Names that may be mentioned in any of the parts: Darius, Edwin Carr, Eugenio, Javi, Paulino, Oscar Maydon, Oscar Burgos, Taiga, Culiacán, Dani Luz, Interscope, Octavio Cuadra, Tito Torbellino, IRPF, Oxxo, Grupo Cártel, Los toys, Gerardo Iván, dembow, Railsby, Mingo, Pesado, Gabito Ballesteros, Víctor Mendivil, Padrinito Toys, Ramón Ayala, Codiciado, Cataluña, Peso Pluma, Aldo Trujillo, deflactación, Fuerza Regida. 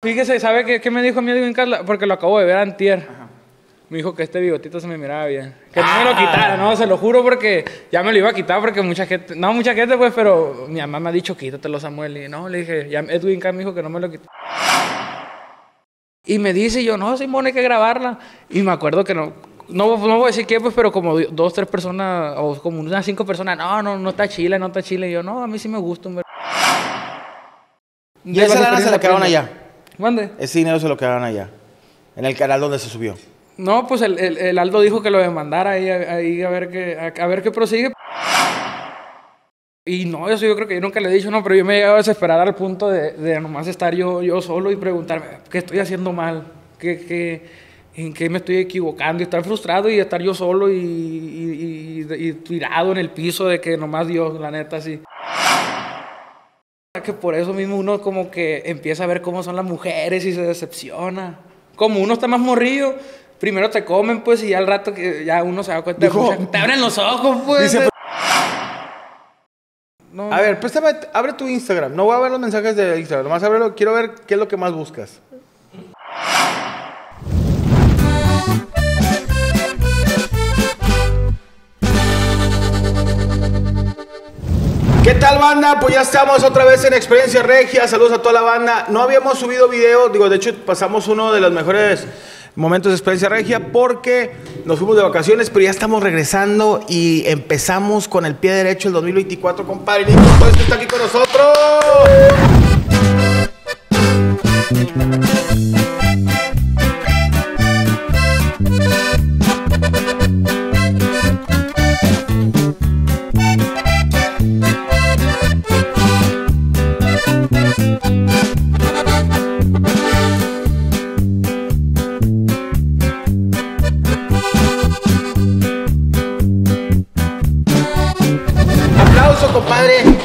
Fíjese, ¿sabe qué me dijo mi Edwin Carr? Porque lo acabo de ver antier. Ajá. Me dijo que este bigotito se me miraba bien. Que no me lo quitara, no, se lo juro, porque ya me lo iba a quitar porque mucha gente... No, mucha gente pues, pero mi mamá me ha dicho quítatelo, Samuel. Y no, le dije, ya Edwin Carr me dijo que no me lo quitara. Y me dice yo, no, Simón, hay que grabarla. Y me acuerdo que no voy a decir qué, pues, pero como 2, 3 personas, o como unas 5 personas, no está chila, no está chila. Y yo, no, a mí sí me gusta, hombre. ¿Y esa lana se la quedaron allá? ¿Mande? Ese dinero se lo quedaron allá, en el canal donde se subió. No, pues el Aldo dijo que lo demandara ahí a ver qué prosigue. Y no, eso yo creo que yo nunca le he dicho, no, pero yo me he llegado a desesperar al punto de nomás estar yo solo y preguntarme, ¿qué estoy haciendo mal? ¿En qué me estoy equivocando? Y estar frustrado y estar yo solo y tirado en el piso de que nomás Dios, la neta, sí. Que por eso mismo uno como que empieza a ver cómo son las mujeres y se decepciona. Como uno está más morrido, primero te comen, pues, y ya al rato que ya uno se da cuenta, dijo, te abren los ojos, pues. Dice, no. A ver, préstame, abre tu Instagram. No voy a ver los mensajes de Instagram, nomás ábrelo, quiero ver qué es lo que más buscas. ¿Qué tal, banda? Pues ya estamos otra vez en Experiencia Regia. Saludos a toda la banda. No habíamos subido video, digo, de hecho pasamos uno de los mejores momentos de Experiencia Regia porque nos fuimos de vacaciones, pero ya estamos regresando y empezamos con el pie derecho el 2024, compadre. Listo, todo esto está aquí con nosotros.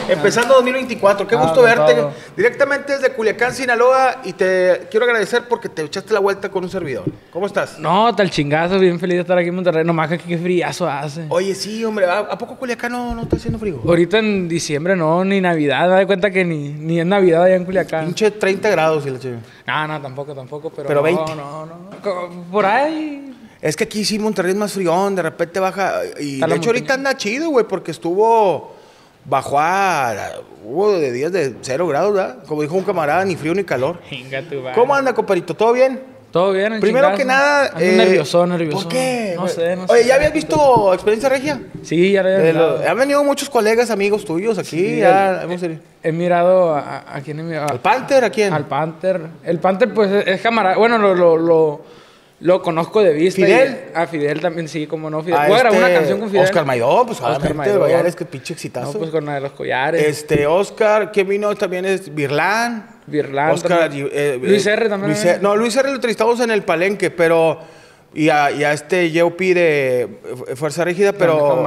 Empezando 2024, qué gusto verte directamente desde Culiacán, Sinaloa, y te quiero agradecer porque te echaste la vuelta con un servidor. ¿Cómo estás? No, tal chingazo, bien feliz de estar aquí en Monterrey, nomás que qué friazo hace. Oye, sí, hombre, ¿a poco Culiacán no está haciendo frío? Ahorita en diciembre no, ni Navidad, me doy cuenta que ni es Navidad allá en Culiacán. Pinche 30 grados y la chica. No, tampoco, pero 20. No, por ahí... Es que aquí sí Monterrey es más frión, de repente baja, y de hecho ahorita anda chido, güey, porque estuvo... Bajó hubo de días de 0 grados, ¿verdad? Como dijo un camarada, ni frío ni calor. ¿Cómo anda, compadrito? ¿Todo bien? Todo bien. Primero que nada... Nervioso. ¿Por qué? No sé. Oye, ¿ya habías visto Experiencia Regia? Sí, ya lo había visto. Han venido muchos colegas, amigos tuyos aquí. Sí, ya, he mirado a quién he mirado. ¿Al Panther? ¿A quién? Al Panther. El Panther, pues, es camarada. Bueno, lo conozco de vista. ¿Fidel? A Fidel también, sí, como no, Fidel. ¿Cuál era una canción con Fidel? Oscar Maydon, pues obviamente, de Vallares, que pinche exitazo. No, pues con la de los collares. Oscar, ¿quién vino? También es Virlán. Oscar, Luis R también. Luis R lo entrevistamos en el Palenque, pero... Y a JOP de Fuerza Regida, pero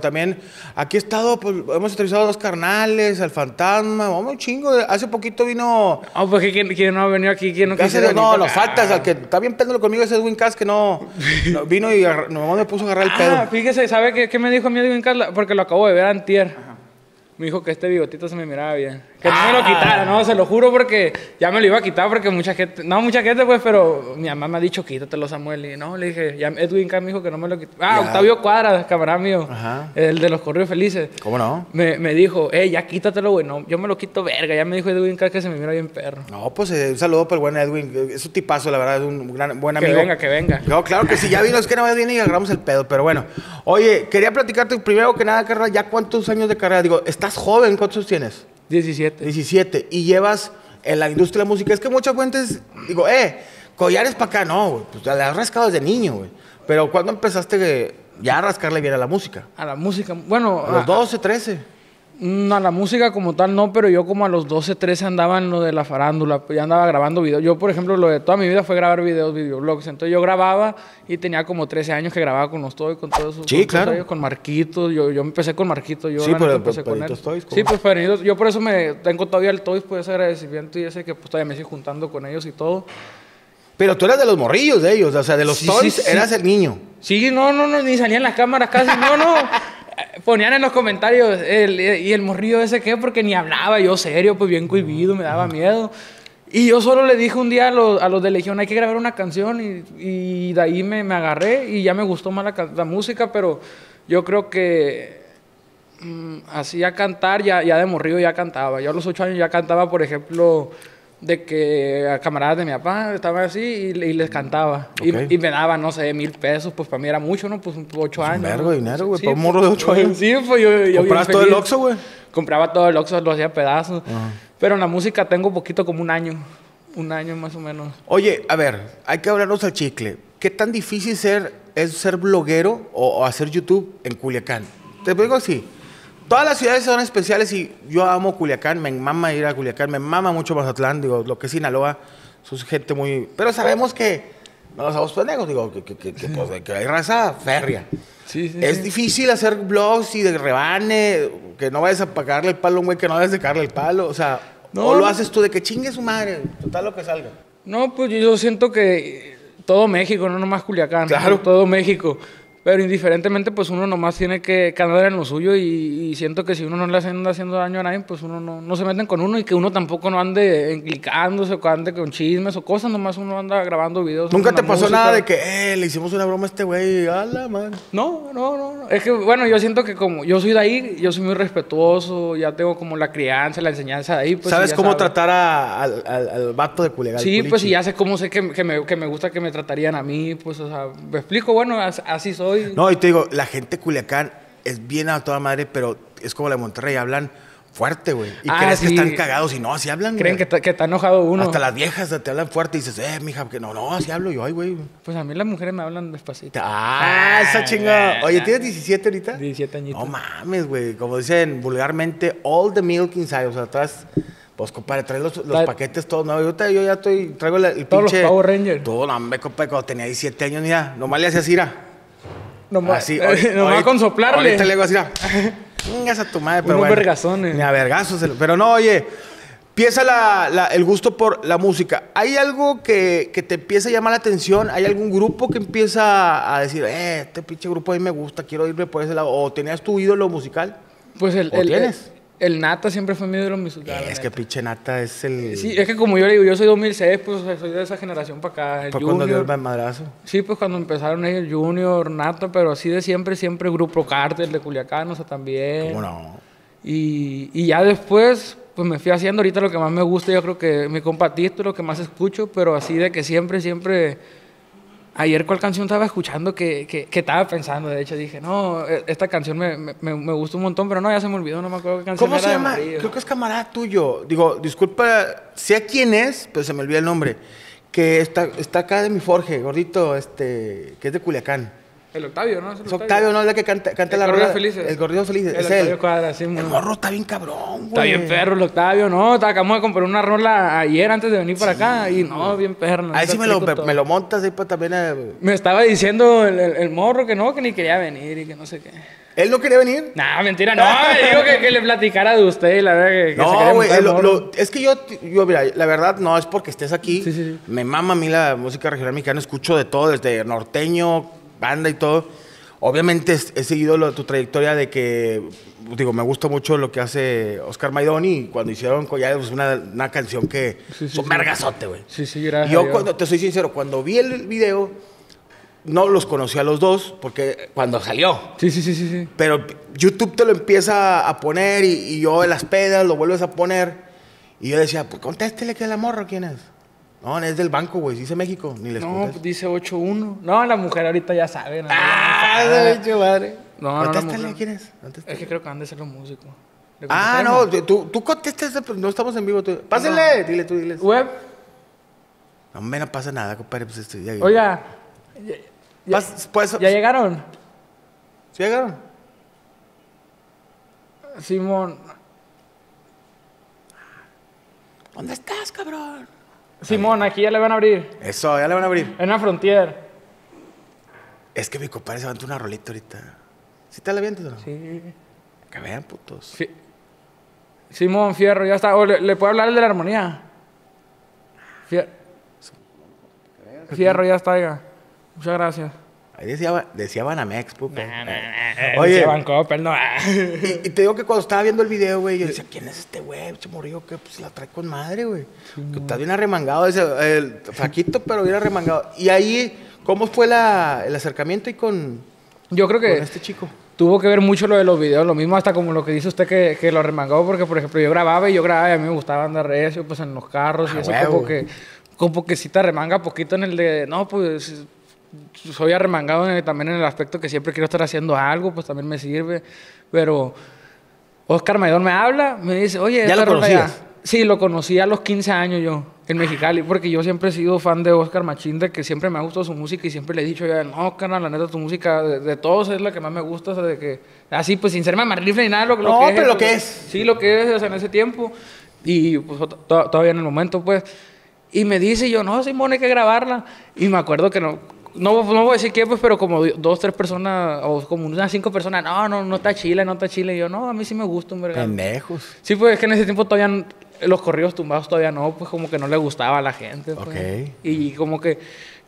también aquí he estado, pues, hemos entrevistado a dos carnales, al fantasma, vamos un chingo. Hace poquito vino... pues ¿quién no ha venido aquí? ¿Quién no quiso venir? No, los faltas, al que está bien péndolo conmigo es Edwin Carr, que no vino y nomás me puso a agarrar el pedo. Fíjese, ¿sabe qué me dijo mi Edwin Carr? Porque lo acabo de ver antier. Ajá. Me dijo que este bigotito se me miraba bien. Que no me lo quitara, no, se lo juro, porque ya me lo iba a quitar porque mucha gente pues, pero mi mamá me ha dicho quítatelo, Samuel. Y no, le dije, ya Edwin Carr me dijo que no me lo quitara. Octavio Cuadra, camarada mío, ajá, el de los corridos felices. ¿Cómo no? Me dijo, ya quítatelo, güey, no, yo me lo quito, verga. Ya me dijo Edwin Carr que se me mira bien perro. No, pues un saludo para el buen Edwin, es un tipazo, la verdad, es un gran, buen amigo. Que venga. No, claro que sí, ya vino, es que no más viene y agarramos el pedo, pero bueno. Oye, quería platicarte primero que nada, carnal, ¿ya cuántos años de carrera? Digo, estás joven, ¿cuántos tienes? 17. 17. Y llevas en la industria de la música. Es que muchas fuentes, digo, collares para acá, no, güey. Pues la has rascado desde niño, güey. Pero ¿cuándo empezaste ya a rascarle bien a la música? A la música, bueno... A los 12, 13. A la música como tal no, pero yo como a los 12, 13 andaba en lo de la farándula. Ya andaba grabando videos. Yo, por ejemplo, lo de toda mi vida fue grabar videos, videoblogs. Entonces yo grababa y tenía como 13 años que grababa con los Toys, con todos esos... Sí, claro. Con Marquitos. Yo empecé con Marquitos. Yo sí, pero empecé con él. Toys, sí, pues Perdidos. Yo por eso me tengo todavía el Toys, pues ese agradecimiento y ese que pues, todavía me sigo juntando con ellos y todo. Pero tú eras de los morrillos de ellos, o sea, de los Toys sí. Eras el niño. Sí, no, ni salían las cámaras casi, no. Ponían en los comentarios, y el morrillo ese qué, porque ni hablaba, yo serio, pues bien cohibido, me daba miedo. Y yo solo le dije un día a los de Legión, hay que grabar una canción, y de ahí me agarré y ya me gustó más la música, pero yo creo que así a cantar, ya de morrido ya cantaba. Yo a los 8 años ya cantaba, por ejemplo, de que a camaradas de mi papá estaban así y les cantaba. Okay. Y me daban, no sé, 1000 pesos, pues para mí era mucho, ¿no? Pues 8 años. Un vergo de dinero, güey, sí, para un morro de 8 años. Sí, pues yo ¿comprabas todo el Oxxo, güey? Compraba todo el Oxxo, lo hacía pedazos. Ajá. Pero en la música tengo poquito, como un año más o menos. Oye, a ver, hay que hablarnos al chicle. ¿Qué tan difícil es ser bloguero o hacer YouTube en Culiacán? Te digo así, todas las ciudades son especiales y yo amo Culiacán, me mama ir a Culiacán, me mama mucho Mazatlán, digo, lo que es Sinaloa, son gente muy... Pero sabemos que no los somos pendejos, digo, que, pues, que hay raza férrea. Sí, sí, es difícil hacer blogs y de rebane, que no vayas a pagarle el palo a un güey que no debes de cagarle el palo, o sea, no, o lo haces tú de que chingue su madre, total lo que salga. No, pues yo siento que todo México, no nomás Culiacán, claro, ¿no? Todo México, pero indiferentemente pues uno nomás tiene que andar en lo suyo y siento que si uno no le anda haciendo daño a nadie, pues uno no se meten con uno y que uno tampoco no ande enclicándose o ande con chismes o cosas, nomás uno anda grabando videos. ¿Nunca te pasó nada de que le hicimos una broma a este güey? ¡Hala, man! No. Es que bueno, yo siento que como yo soy de ahí, yo soy muy respetuoso, ya tengo como la crianza, la enseñanza de ahí. Pues, ¿sabes cómo tratar al vato de Culiacán? Sí, pues y ya sé cómo sé que me gusta que me tratarían a mí, pues o sea, me explico, bueno, así soy. No, y te digo, la gente de Culiacán es bien a toda madre, pero es como la de Monterrey, hablan fuerte, güey. Y crees que están cagados y no, así hablan. Creen que está enojado uno. Hasta las viejas te hablan fuerte y dices, mija, que no, así hablo yo, ay, güey. Pues a mí las mujeres me hablan despacito. ¡Ah, esa chingada! Oye, ¿tienes 17 ahorita? 17 añitos. No mames, güey. Como dicen vulgarmente, all the milk inside, o sea, estás... Pues, compadre, traes los paquetes todos nuevos. Yo ya estoy, traigo el todos pinche... Todos los Power Rangers. Todo, no, me compadre, cuando tenía 17 años, mira, nomás le hacías ira. Nomás con soplarle. Ahorita le digo así, vengas a tu madre. Pero unos vergazones. Bueno, vergazos. Pero no, oye, empieza el gusto por la música. ¿Hay algo que te empieza a llamar la atención? ¿Hay algún grupo que empieza a decir, este pinche grupo a mí me gusta, quiero irme por ese lado? ¿O tenías tu ídolo musical? Pues ¿tienes? El Nata siempre fue mi ídolo musical. Es que pinche Nata es el... Sí, es que como yo le digo, yo soy 2006, pues soy de esa generación para acá. El Junior, cuando dio el madrazo. Sí, pues cuando empezaron ellos, el Junior, Nata, pero así de siempre Grupo Cártel de Culiacán, o sea, también. ¿Cómo no? Y ya después, pues me fui haciendo ahorita lo que más me gusta, yo creo que mi compa Tito, lo que más escucho, pero así de que siempre... Ayer cuál canción estaba escuchando que estaba pensando, de hecho dije, no, esta canción me gustó un montón, pero no, ya se me olvidó, no me acuerdo qué canción era. ¿Cómo se llama? Creo que es camarada tuyo. Digo, disculpa, sé quién es, pero se me olvidó el nombre. Que está acá de mi Forge, gordito, que es de Culiacán. El Octavio, ¿no? Es Octavio, ¿no? Es la que canta la rola. El Gordillo Felices. El Octavio Cuadra, sí. El morro está bien cabrón, güey. Está bien perro el Octavio, ¿no? Acabamos de comprar una rola ayer antes de venir para acá. Y no, bien perro. Ahí sí me lo montas ahí para también... Me estaba diciendo el morro que no, que ni quería venir y que no sé qué. ¿Él no quería venir? Nah, mentira, no. Le digo que le platicara de usted, la verdad que no, güey, es que yo, mira, la verdad no es porque estés aquí. Sí. Me mama a mí la música regional mexicana. Escucho de todo, desde norteño... banda y todo. Obviamente he seguido tu trayectoria de que, digo, me gusta mucho lo que hace Oscar Maydon y cuando hicieron Collares, pues una canción que son vergazote, güey. Sí, gracias. Yo cuando, te soy sincero, cuando vi el video, no los conocí a los dos, porque cuando salió. Sí. Pero YouTube te lo empieza a poner y yo en las pedas lo vuelves a poner y yo decía, pues contéstele que es la morra, ¿quién es? No, es del banco, güey. Dice México. Ni les contesto. No, dice 8-1. No, la mujer ahorita ya sabe. De hecho, madre. No. Contéstale, ¿quién es? Es que creo que han de ser los músicos. No. Tú contestas. No estamos en vivo. Pásenle. No. Dile. Web. No pasa nada, compadre. Pues estoy ya. Oiga. ¿Ya llegaron? ¿Sí llegaron? Simón. ¿Dónde estás, cabrón? Simón, aquí ya le van a abrir. Eso, ya le van a abrir. En la frontier. Es que mi compadre se levantó una rolita ahorita. ¿Sí te la avientas o no? Sí. Que vean, putos. Simón, Fierro, ya está. ¿Le puedo hablar el de la armonía? Fierro, ya está, oiga. Muchas gracias. Ahí decía Banamex, pupe. Oye, Bancoppel, no. Y te digo que cuando estaba viendo el video, güey, yo decía, ¿quién es este güey? Se murió, que pues la trae con madre, güey. Que está bien arremangado, ese, el flaquito, pero bien arremangado. Y ahí, ¿cómo fue el acercamiento y con, yo creo que con este chico? Tuvo que ver mucho lo de los videos, lo mismo hasta como lo que dice usted que lo arremangó, porque, por ejemplo, yo grababa y a mí me gustaba andar recio, pues en los carros y eso, huevo. como que sí te arremanga poquito en el de, no, pues... Soy arremangado también en el aspecto que siempre quiero estar haciendo algo, pues también me sirve. Pero Oscar Maydon me habla, me dice, oye... ¿Ya lo conocías? Sí, lo conocí a los 15 años yo, en Mexicali, porque yo siempre he sido fan de Oscar Machín, de que siempre me ha gustado su música y siempre le he dicho, ya, no, carnal, la neta, tu música de todos es la que más me gusta, o sea, de que... Así, pues, sin ser mamarrifle ni nada, lo que es. No, pero lo que es. Sí, lo que es, o sea, en ese tiempo. Y, pues, todavía en el momento, pues. Y me dice, yo, no, Simón, hay que grabarla. Y me acuerdo que no... No voy a decir qué, pues, pero como 2, 3 personas, o como unas 5 personas, no está chila, no está chila. Y yo, no, a mí sí me gusta, hombre. Pendejos. Sí, pues, es que en ese tiempo todavía los corridos tumbados todavía no, pues, como que no le gustaba a la gente. Pues. Ok. Y como que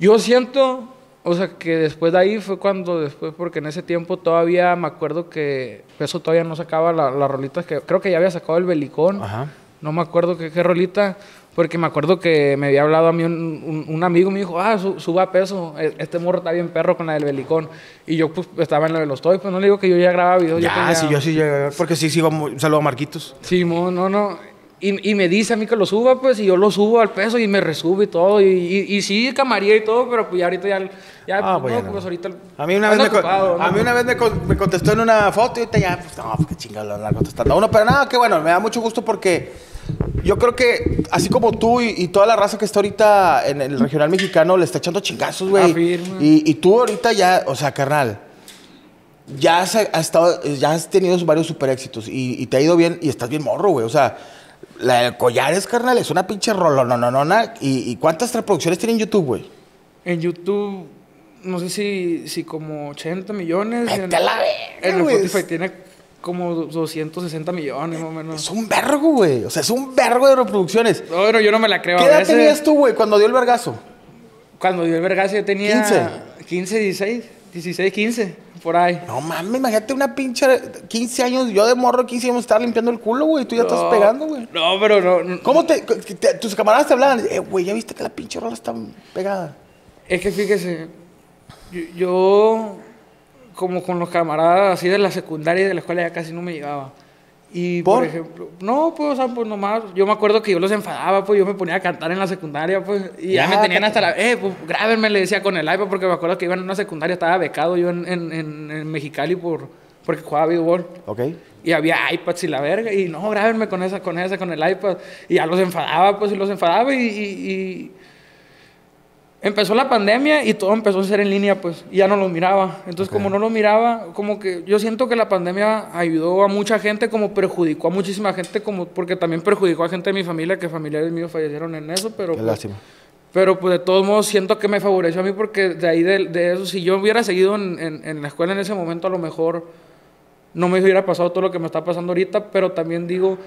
yo siento, o sea, que después de ahí fue cuando después, porque en ese tiempo todavía me acuerdo que Peso todavía no sacaba las rolitas, que creo que ya había sacado el Belicón. Ajá. No me acuerdo qué rolita... Porque me acuerdo que me había hablado a mí un amigo, me dijo, suba Peso, este morro está bien perro con la del Belicón. Y yo, pues, estaba en lo de los toys, pues, no le digo que yo ya grababa videos. Yo sí, porque sí, un saludo a Marquitos. Sí, no. Y me dice a mí que lo suba, pues, y yo lo subo al Peso y me resube y todo. Y sí, camarilla y todo, pero pues ya ahorita pues ahorita... A mí una vez me contestó en una foto y ahorita ya, pues, no, qué chingado la contestando. Pero nada, que bueno, me da mucho gusto porque... Yo creo que, así como tú y toda la raza que está ahorita en el regional mexicano, le está echando chingazos, güey. Y tú ahorita ya, o sea, carnal, ya has tenido varios super éxitos y te ha ido bien y estás bien morro, güey. O sea, la del Collares, carnal, es una pinche rolononona. ¿Y cuántas reproducciones tiene en YouTube, güey? En YouTube, no sé si como 80 millones. En Spotify tiene... Como 260 millones, más o menos. Es un vergo, güey. O sea, es un vergo de reproducciones. No, pero yo no me la creo. ¿Qué edad tenías tú, güey, cuando dio el vergazo? Cuando dio el vergazo yo tenía... 15. 15, 16. 16, 15. Por ahí. No, mames, imagínate una pinche... 15 años, yo de morro 15 años estaba limpiando el culo, güey. Tú ya estás pegando, güey. No, pero no. ¿Cómo tus camaradas te hablaban? Güey, ¿ya viste que la pinche rola está pegada? Es que fíjese, yo como con los camaradas así de la secundaria y de la escuela ya casi no me llegaba. Y por ejemplo, no, pues, o sea, pues nomás, yo me acuerdo que yo los enfadaba, pues yo me ponía a cantar en la secundaria, pues, y ya me tenían hasta la, pues grábenme, le decía con el iPad, porque me acuerdo que iba en una secundaria, estaba becado yo en Mexicali porque jugaba béisbol. Ok. Y había iPads y la verga, y no, grábenme con el iPad, y ya los enfadaba, pues, y los enfadaba, y empezó la pandemia y todo empezó a ser en línea, pues, y ya no los miraba. Entonces, como no los miraba, como que yo siento que la pandemia ayudó a mucha gente, como perjudicó a muchísima gente, como porque también perjudicó a gente de mi familia, que familiares míos fallecieron en eso, pero... Qué lástima. Pero, pues, de todos modos, siento que me favoreció a mí, porque de ahí, de eso, si yo hubiera seguido en la escuela en ese momento, a lo mejor no me hubiera pasado todo lo que me está pasando ahorita, pero también digo...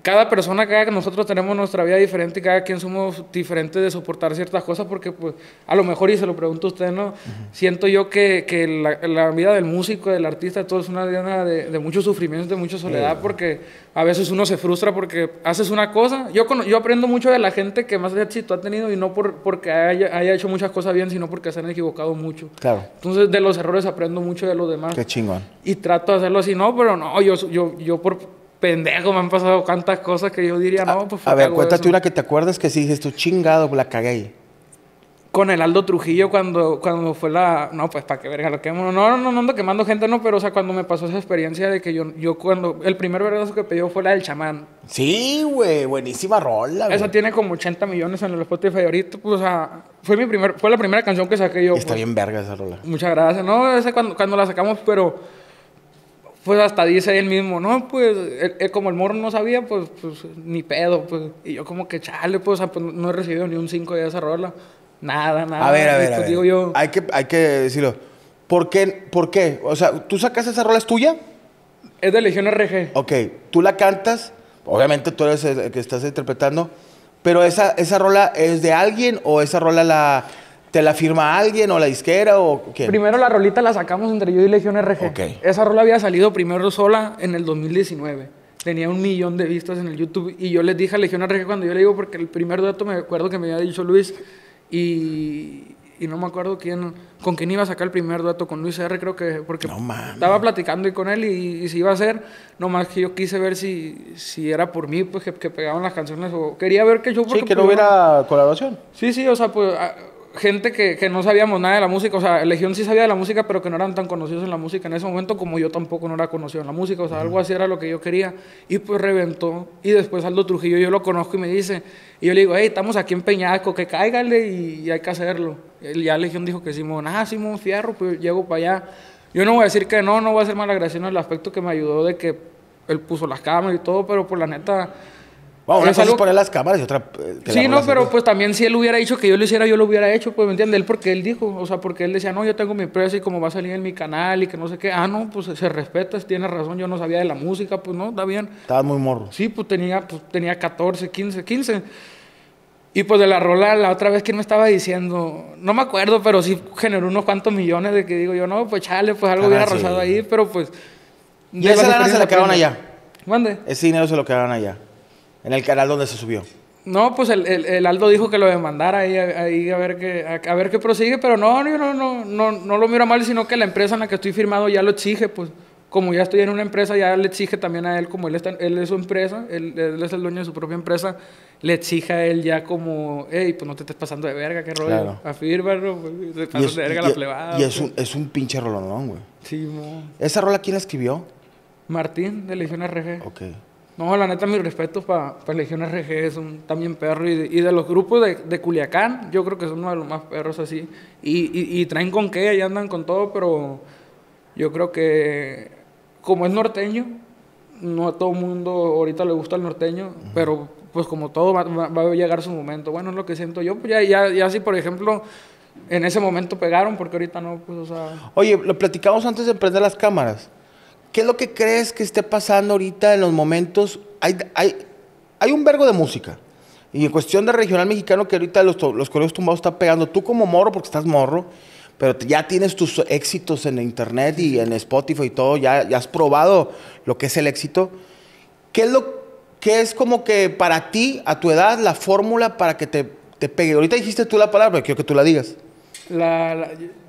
Cada persona, nosotros tenemos nuestra vida diferente y cada quien somos diferentes de soportar ciertas cosas, porque, pues, a lo mejor, y se lo pregunto a usted, ¿no? Uh-huh. Siento yo que la vida del músico, del artista, todo es una vida de muchos sufrimientos, de mucha soledad, porque a veces uno se frustra porque haces una cosa. Yo aprendo mucho de la gente que más éxito ha tenido, y no porque haya hecho muchas cosas bien, sino porque se han equivocado mucho. Claro. Entonces, de los errores aprendo mucho de los demás. Qué chingón. Y trato de hacerlo así, no, pero no, yo por... Pendejo, me han pasado tantas cosas que yo diría, no, pues... A ver, cuéntate una que te acuerdas que sí dices tú, chingado, la cagué. Con el Aldo Trujillo cuando fue la... No, pues, ¿para qué verga lo quemo? No ando quemando gente, no, pero, o sea, cuando me pasó esa experiencia de que yo cuando... El primer vergazo que pidió fue la del Chamán. Sí, güey, buenísima rola, güey. Esa tiene como 80 millones en el Spotify ahorita, pues, o sea... Fue la primera canción que saqué yo. Está pues, bien verga esa rola. Muchas gracias. No, esa cuando la sacamos, pero... Pues hasta dice él mismo, no, pues, como el morro no sabía, pues, ni pedo, pues. Y yo como que, chale, pues, o sea, pues no he recibido ni un 5 de esa rola. Nada. A ver. Digo yo... Hay que decirlo. ¿Por qué? O sea, ¿tú sacas esa rola, es tuya? Es de Legión RG. Ok. Tú la cantas, obviamente tú eres el que estás interpretando, pero esa rola es de alguien o esa rola la... ¿Te la firma alguien o la disquera o qué? Primero la rolita la sacamos entre yo y Legión RG. Okay. Esa rola había salido primero sola en el 2019. Tenía 1 millón de vistas en el YouTube y yo les dije a Legión RG cuando yo le digo, porque el primer dato me acuerdo que me había dicho Luis y no me acuerdo quién, con quién iba a sacar el primer dato, con Luis R, creo que, porque no, estaba platicando ahí con él y si iba a hacer, nomás que yo quise ver si era por mí, pues que pegaban las canciones o quería ver que yo... Sí, que no hubiera colaboración. Sí, sí, o sea, pues... gente que no sabíamos nada de la música, o sea, Legión sí sabía de la música, pero que no eran tan conocidos en la música en ese momento, como yo tampoco no era conocido en la música, o sea, algo así era lo que yo quería, y pues reventó, y después Aldo Trujillo, yo lo conozco y me dice, y yo le digo, hey, estamos aquí en Peñasco, que cáigale y hay que hacerlo, y ya Legión dijo que Simón, Simón Fierro, pues llego para allá, yo no voy a decir que no, no voy a ser malagradecido en el aspecto que me ayudó de que él puso las cámaras y todo, pero por la neta... Wow, una cosa es poner las cámaras y otra... Sí, no, pero pues también si él hubiera dicho que yo lo hiciera, yo lo hubiera hecho, pues, ¿me entiendes? Él porque él dijo, o sea, porque él decía, no, yo tengo mi empresa y como va a salir en mi canal y que no sé qué. Ah, no, pues se respeta, tiene razón, yo no sabía de la música, pues no, está bien. Estaba muy morro. Sí, pues tenía 14, 15, 15. Y pues de la rola, la otra vez, ¿quién me estaba diciendo? No me acuerdo, pero sí generó unos cuantos millones de que digo yo, no, pues chale, pues algo hubiera rozado ahí, pero pues... ¿Y esa lana se la quedaron allá? ¿Mande? Ese dinero se lo quedaron allá. En el canal donde se subió. No, pues el Aldo dijo que lo demandara ahí a ver qué prosigue, pero no, yo no lo miro mal, sino que la empresa en la que estoy firmado ya lo exige, pues como ya estoy en una empresa, ya le exige también a él, como él es su empresa, él es el dueño de su propia empresa, le exige a él ya como, hey, pues no te estés pasando de verga, qué rollo, claro. Afírmalo, pues, te pasas de verga a la plebada. Y es un pinche rolonón, güey. Sí, mo. ¿Esa rola quién la escribió? Martín, de Legión RG. Ok. No, la neta, mis respetos para Legión RG, son también perros. Y de los grupos de Culiacán, yo creo que son uno de los más perros así. Y traen con qué, allá andan con todo, pero yo creo que como es norteño, no a todo el mundo ahorita le gusta el norteño, pero pues como todo va a llegar su momento. Bueno, es lo que siento yo. Pues ya sí, por ejemplo, en ese momento pegaron, porque ahorita no, pues o sea... Oye, lo platicamos antes de prender las cámaras. ¿Qué es lo que crees que esté pasando ahorita en los momentos? Hay un vergo de música. Y en cuestión de regional mexicano, que ahorita los corridos tumbados están pegando. Tú como morro, porque estás morro, pero ya tienes tus éxitos en internet y en Spotify y todo. Ya has probado lo que es el éxito. ¿Qué es como que para ti, a tu edad, la fórmula para que te pegue? Ahorita dijiste tú la palabra, pero quiero que tú la digas.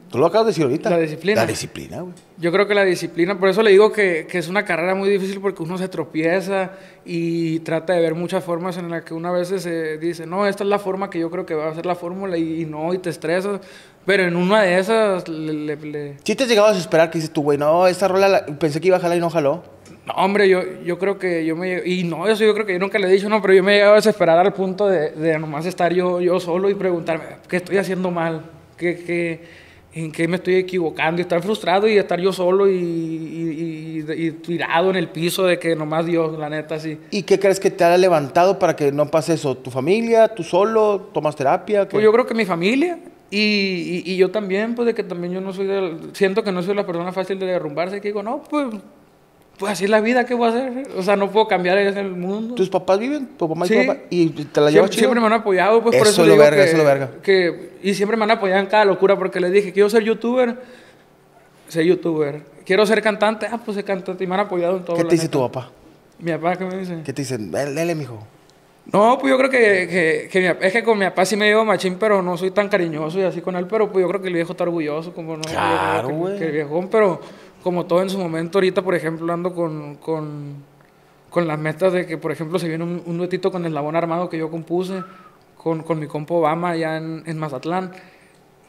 Tú lo acabas de decir ahorita. La disciplina. La disciplina, güey. Yo creo que la disciplina, por eso le digo que es una carrera muy difícil porque uno se tropieza y trata de ver muchas formas en las que una vez se dice, no, esta es la forma que yo creo que va a ser la fórmula y te estresas. Pero en una de esas... ¿Sí te has llegado a desesperar que dices tú, güey, no, esta rola pensé que iba a jalar y no jaló? No, hombre, yo creo que yo me... Y no, eso yo creo que yo nunca le he dicho, no, pero yo me he llegado a desesperar al punto de nomás estar yo solo y preguntarme, ¿qué estoy haciendo mal? ¿En qué me estoy equivocando? Y estar frustrado y estar yo solo y tirado en el piso de que nomás Dios, la neta, sí. ¿Y qué crees que te ha levantado para que no pase eso? ¿Tu familia? ¿Tú solo? ¿Tomas terapia? ¿Qué? Pues yo creo que mi familia y yo también, pues de que también yo no soy... siento que no soy la persona fácil de derrumbarse, que digo, no, pues así es la vida, ¿qué voy a hacer? O sea, no puedo cambiar el mundo. ¿Tus papás viven? ¿Tu mamá y sí. Tu papá? ¿Y te la llevas chido? Siempre me han apoyado, pues eso por eso digo verga, eso lo verga. Y siempre me han apoyado en cada locura, porque les dije, quiero ser youtuber, sé youtuber. Quiero ser cantante, pues sé cantante. Y me han apoyado en todo. ¿Qué te dice tu papá? Mi papá, ¿qué me dice? ¿Qué te dicen? Dele, mijo. No, pues yo creo es que con mi papá sí me llevo machín, pero no soy tan cariñoso y así con él, pero pues yo creo que el viejo está orgulloso, como no. Claro, güey. Que el viejón, pero... Como todo en su momento, ahorita, por ejemplo, ando con las metas de que, por ejemplo, se viene un duetito con Eslabón Armado que yo compuse con mi compa Obama allá en Mazatlán.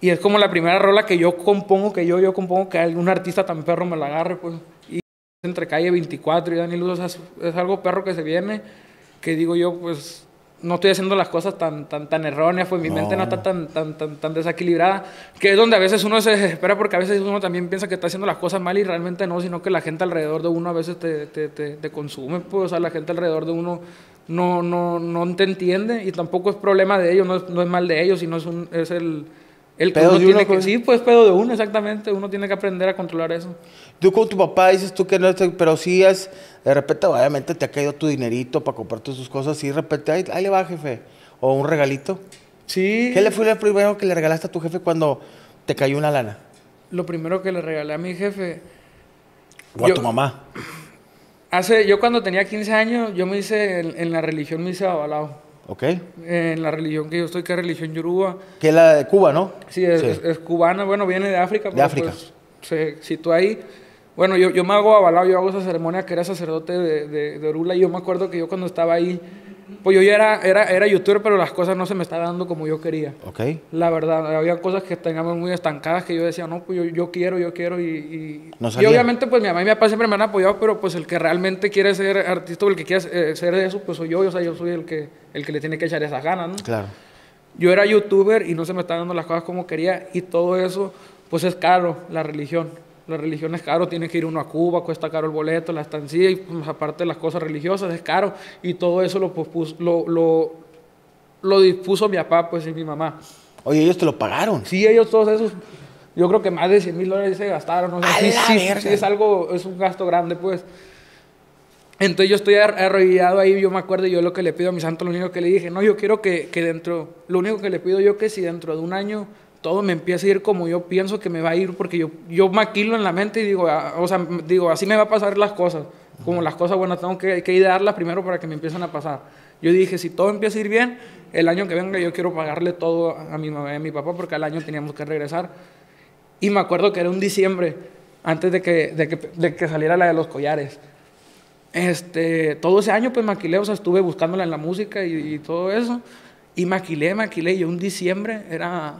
Y es como la primera rola que yo compongo, que algún artista tan perro me la agarre, pues. Y entre Calle 24 y Dani Luz, o sea, es algo perro que se viene, que digo yo, pues... No estoy haciendo las cosas tan erróneas, pues mi mente no está tan desequilibrada, que es donde a veces uno se desespera porque a veces uno también piensa que está haciendo las cosas mal y realmente no, sino que la gente alrededor de uno a veces te consume, pues, o sea, la gente alrededor de uno no te entiende y tampoco es problema de ellos, no es mal de ellos, sino es el pedo que uno tiene que... Sí, pues pedo de uno, exactamente, uno tiene que aprender a controlar eso. Tú con tu papá dices tú que no, pero sí es... De repente, obviamente, te ha caído tu dinerito para comprar todas sus cosas y de repente, ahí le va, jefe, o un regalito. Sí. ¿Qué le fue lo primero que le regalaste a tu jefe cuando te cayó una lana? Lo primero que le regalé a mi jefe... ¿O a tu mamá? Yo cuando tenía 15 años, yo me hice, en la religión me hice abalao. Ok. En la religión que yo estoy, que es religión yoruba. Que es la de Cuba, ¿no? Sí, es cubana, bueno, viene de África. De África. Pues, se sitúa ahí. Bueno, yo me hago abalao, yo hago esa ceremonia que era sacerdote de Orula, y yo me acuerdo que yo cuando estaba ahí, pues yo ya era youtuber, pero las cosas no se me estaban dando como yo quería. Ok. La verdad, había cosas que teníamos muy estancadas, que yo decía, no, pues yo quiero, no salía. Y obviamente, pues mi mamá y mi papá siempre me han apoyado, pero pues el que realmente quiere ser artista, o el que quiere ser de eso, pues soy yo, o sea, yo soy el que le tiene que echar esas ganas, ¿no? Claro. Yo era youtuber y no se me estaban dando las cosas como quería, y todo eso, pues es caro, la religión. La religión es caro, tiene que ir uno a Cuba, cuesta caro el boleto, la estancia, y pues, aparte de las cosas religiosas, es caro. Y todo eso lo dispuso mi papá, pues, y mi mamá. Oye, ¿ellos te lo pagaron? Sí, ellos todos esos, yo creo que más de $100,000 se gastaron. O sea, sí, es algo, es un gasto grande, pues. Entonces yo estoy arrodillado ahí, yo me acuerdo, yo lo que le pido a mi santo, lo único que le dije, no, yo quiero que dentro, lo único que le pido yo que si dentro de un año... todo me empieza a ir como yo pienso que me va a ir, porque yo maquilo en la mente y digo, o sea, digo, así me va a pasar las cosas, como las cosas buenas tengo que idearlas primero para que me empiecen a pasar. Yo dije, si todo empieza a ir bien, el año que venga yo quiero pagarle todo a mi mamá y a mi papá, porque al año teníamos que regresar. Y me acuerdo que era un diciembre, antes de que saliera la de los collares. Todo ese año pues maquilé, o sea, estuve buscándola en la música y todo eso, y maquilé, y yo un diciembre era...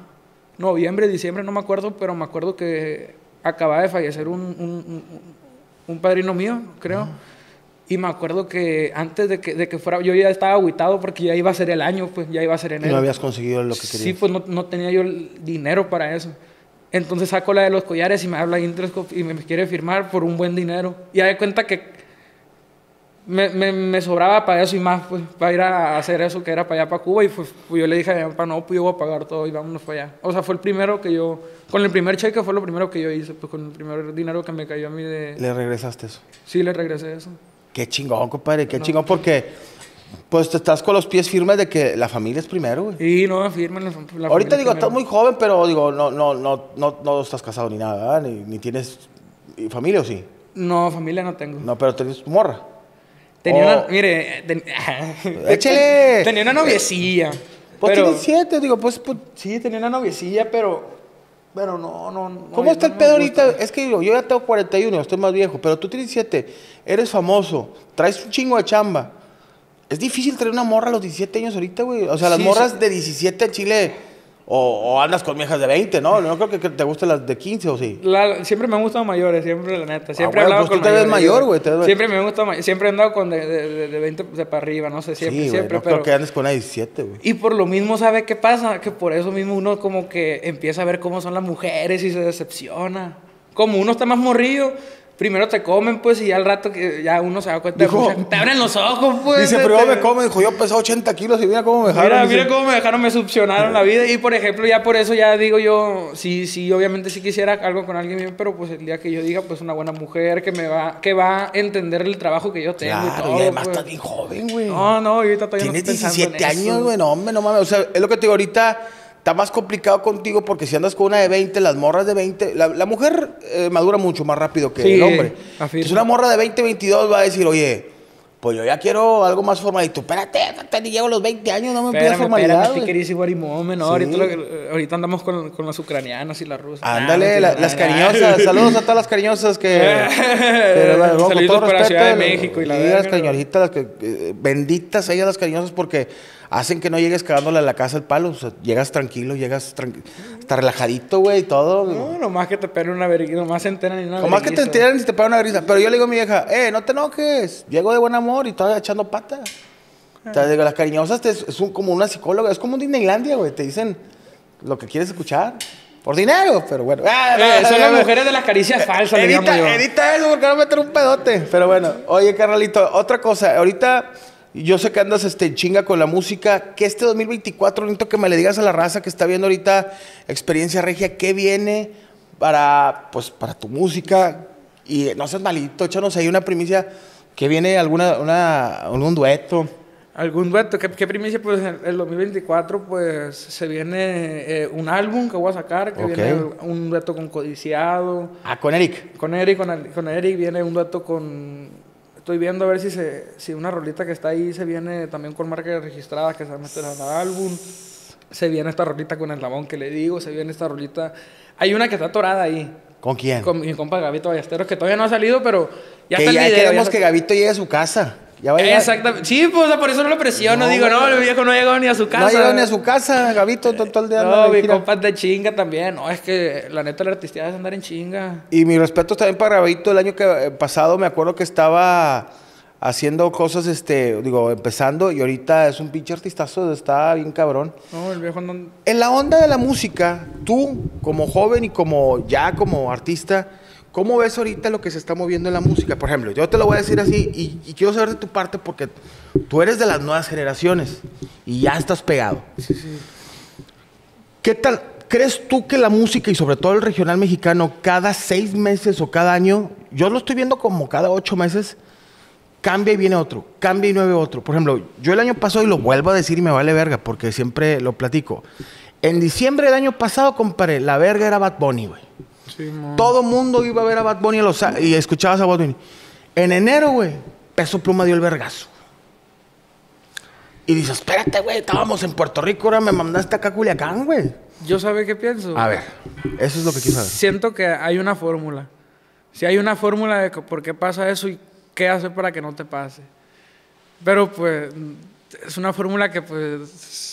noviembre, diciembre, no me acuerdo, pero me acuerdo que acababa de fallecer un padrino mío, creo. Uh-huh. Y me acuerdo que antes de que fuera, yo ya estaba agüitado porque ya iba a ser el año, pues ya iba a ser enero. ¿Y no habías conseguido lo que querías? Sí, pues no tenía yo el dinero para eso. Entonces saco la de los collares y me habla Interscope y me quiere firmar por un buen dinero. Y ya de cuenta que me sobraba para eso y más, pues, para ir a hacer eso que era para allá, para Cuba, y pues yo le dije a mi papá, no, pues yo voy a pagar todo y vámonos para allá. O sea, fue el primero que yo, con el primer cheque fue lo primero que yo hice, pues con el primer dinero que me cayó a mí de... ¿Le regresaste eso? Sí, le regresé eso. Qué chingón, compadre, qué chingón, porque pues te estás con los pies firmes de que la familia es primero, güey. Y no, firme la familia. Ahorita digo, primero. Estás muy joven, pero digo, no estás casado ni nada, ¿verdad? Ni tienes familia, ¿o sí? No, familia no tengo. No, pero tienes morra. Tenía tenía una noviecilla. Pues pero, tiene 7, digo, pues... Sí, tenía una noviecilla, pero no. ¿Cómo está el pedo ahorita? Es que digo, yo ya tengo 41, estoy más viejo, pero tú tienes 7, eres famoso, traes un chingo de chamba. Es difícil traer una morra a los 17 años ahorita, güey. O sea, las morras de 17 en Chile... O andas con viejas de 20, ¿no? No creo que te gusten las de 15, ¿o sí? Siempre me han gustado mayores, siempre, la neta. Siempre he hablado con mayores. Tú te ves mayor, güey. Siempre me han gustado mayores. Siempre he andado con de 20 para arriba, no sé, siempre, sí, siempre. No pero... creo que andes con una de 17, güey. Y por lo mismo, ¿sabe qué pasa? Que por eso mismo uno como que empieza a ver cómo son las mujeres y se decepciona. Como uno está más morrillo... Primero te comen, pues, y ya al rato que ya uno se da cuenta. Dijo, te abren los ojos, pues. Dice, pero yo me comen. Dijo, yo pesaba 80 kilos y mira cómo me dejaron. Mira cómo me dejaron, me succionaron la vida. Y, por ejemplo, ya por eso ya digo yo, sí, obviamente sí quisiera algo con alguien bien, pero pues el día que yo diga, pues, una buena mujer que va a entender el trabajo que yo tengo. Claro, y todo, y además pues. Estás bien joven, güey. No, ahorita todavía no estoy pensando en eso. Tienes 17 años, güey, no, hombre, no mames. O sea, es lo que te digo ahorita... Está más complicado contigo porque si andas con una de 20, las morras de 20... La mujer madura mucho más rápido que el hombre. Entonces una morra de 20, 22 va a decir, oye, pues yo ya quiero algo más formalito. Espérate, ni llevo los 20 años, no me pidas formalidad. Espérame, querísimo guarimón, ¿no? Ahorita andamos con las ucranianas y las rusas. Ándale, las cariñosas. Saludos a todas las cariñosas que... Saludos para la Ciudad de México. Y las cariñositas, benditas ellas las cariñosas porque... Hacen que no llegues cagándole a la casa el palo. O sea, llegas tranquilo, hasta relajadito, güey, y todo. No, nomás que te peguen una vergüenza, nomás se enteran y nada. Nomás que te enteran y te pegan una vergüenza. Pero yo le digo a mi vieja, no te enojes, llego de buen amor y estás echando pata. O sea, digo, las cariñosas es como una psicóloga, es como Disneylandia, güey. Te dicen lo que quieres escuchar. Por dinero, pero bueno. Son las mujeres de las caricias falsas, le llamo yo. Edita eso porque no meter un pedote. Pero bueno, oye, carnalito, otra cosa. Ahorita... Yo sé que andas chinga con la música, que este 2024 necesito que me le digas a la raza que está viendo ahorita Experiencia Regia, ¿qué viene para tu música? Y no seas malito, échanos ahí una primicia, ¿qué viene? ¿Algún dueto? Algún dueto, ¿qué primicia? Pues el 2024 pues se viene un álbum que voy a sacar, que viene un dueto con Codiciado. Ah, con Eric. Con Eric viene un dueto con... Estoy viendo a ver si una rolita que está ahí se viene también con marcas registradas que se van a meter al álbum. Se viene esta rolita con el labón que le digo, se viene esta rolita... Hay una que está atorada ahí. ¿Con quién? Con mi compa Gabito Ballesteros, que todavía no ha salido, pero ya está el video. Que ya queremos que Gabito llegue a su casa. Exactamente. Sí, pues, o sea, por eso no lo presiono. No, digo, no, el viejo no ha llegado ni a su casa. No ha llegado ni a su casa, Gabito, todo el día. No, mi compa de chinga también. No, es que la neta la artistía es andar en chinga. Y mi respeto también para Gabito. El año pasado me acuerdo que estaba haciendo cosas, empezando. Y ahorita es un pinche artistazo, está bien cabrón. No, el viejo no... En la onda de la música, tú, como joven y como artista... ¿Cómo ves ahorita lo que se está moviendo en la música? Por ejemplo, yo te lo voy a decir así y quiero saber de tu parte porque tú eres de las nuevas generaciones y ya estás pegado. Sí, sí. ¿Qué tal? ¿Crees tú que la música y sobre todo el regional mexicano cada 6 meses o cada año, yo lo estoy viendo como cada 8 meses, cambia y viene otro, cambia y viene otro? Por ejemplo, yo el año pasado, y lo vuelvo a decir y me vale verga porque siempre lo platico, en diciembre del año pasado, compadre, la verga era Bad Bunny, güey. Sí, todo mundo iba a ver a Bad Bunny y escuchabas a Bad Bunny. En enero, güey, Peso Pluma dio el vergazo. Y dices, espérate, güey, estábamos en Puerto Rico, ahora me mandaste acá a Culiacán, güey. Yo sabe qué pienso. A ver, eso es lo que quiero saber. Siento que hay una fórmula. Si hay una fórmula de por qué pasa eso y qué hacer para que no te pase. Pero, pues, es una fórmula que, pues...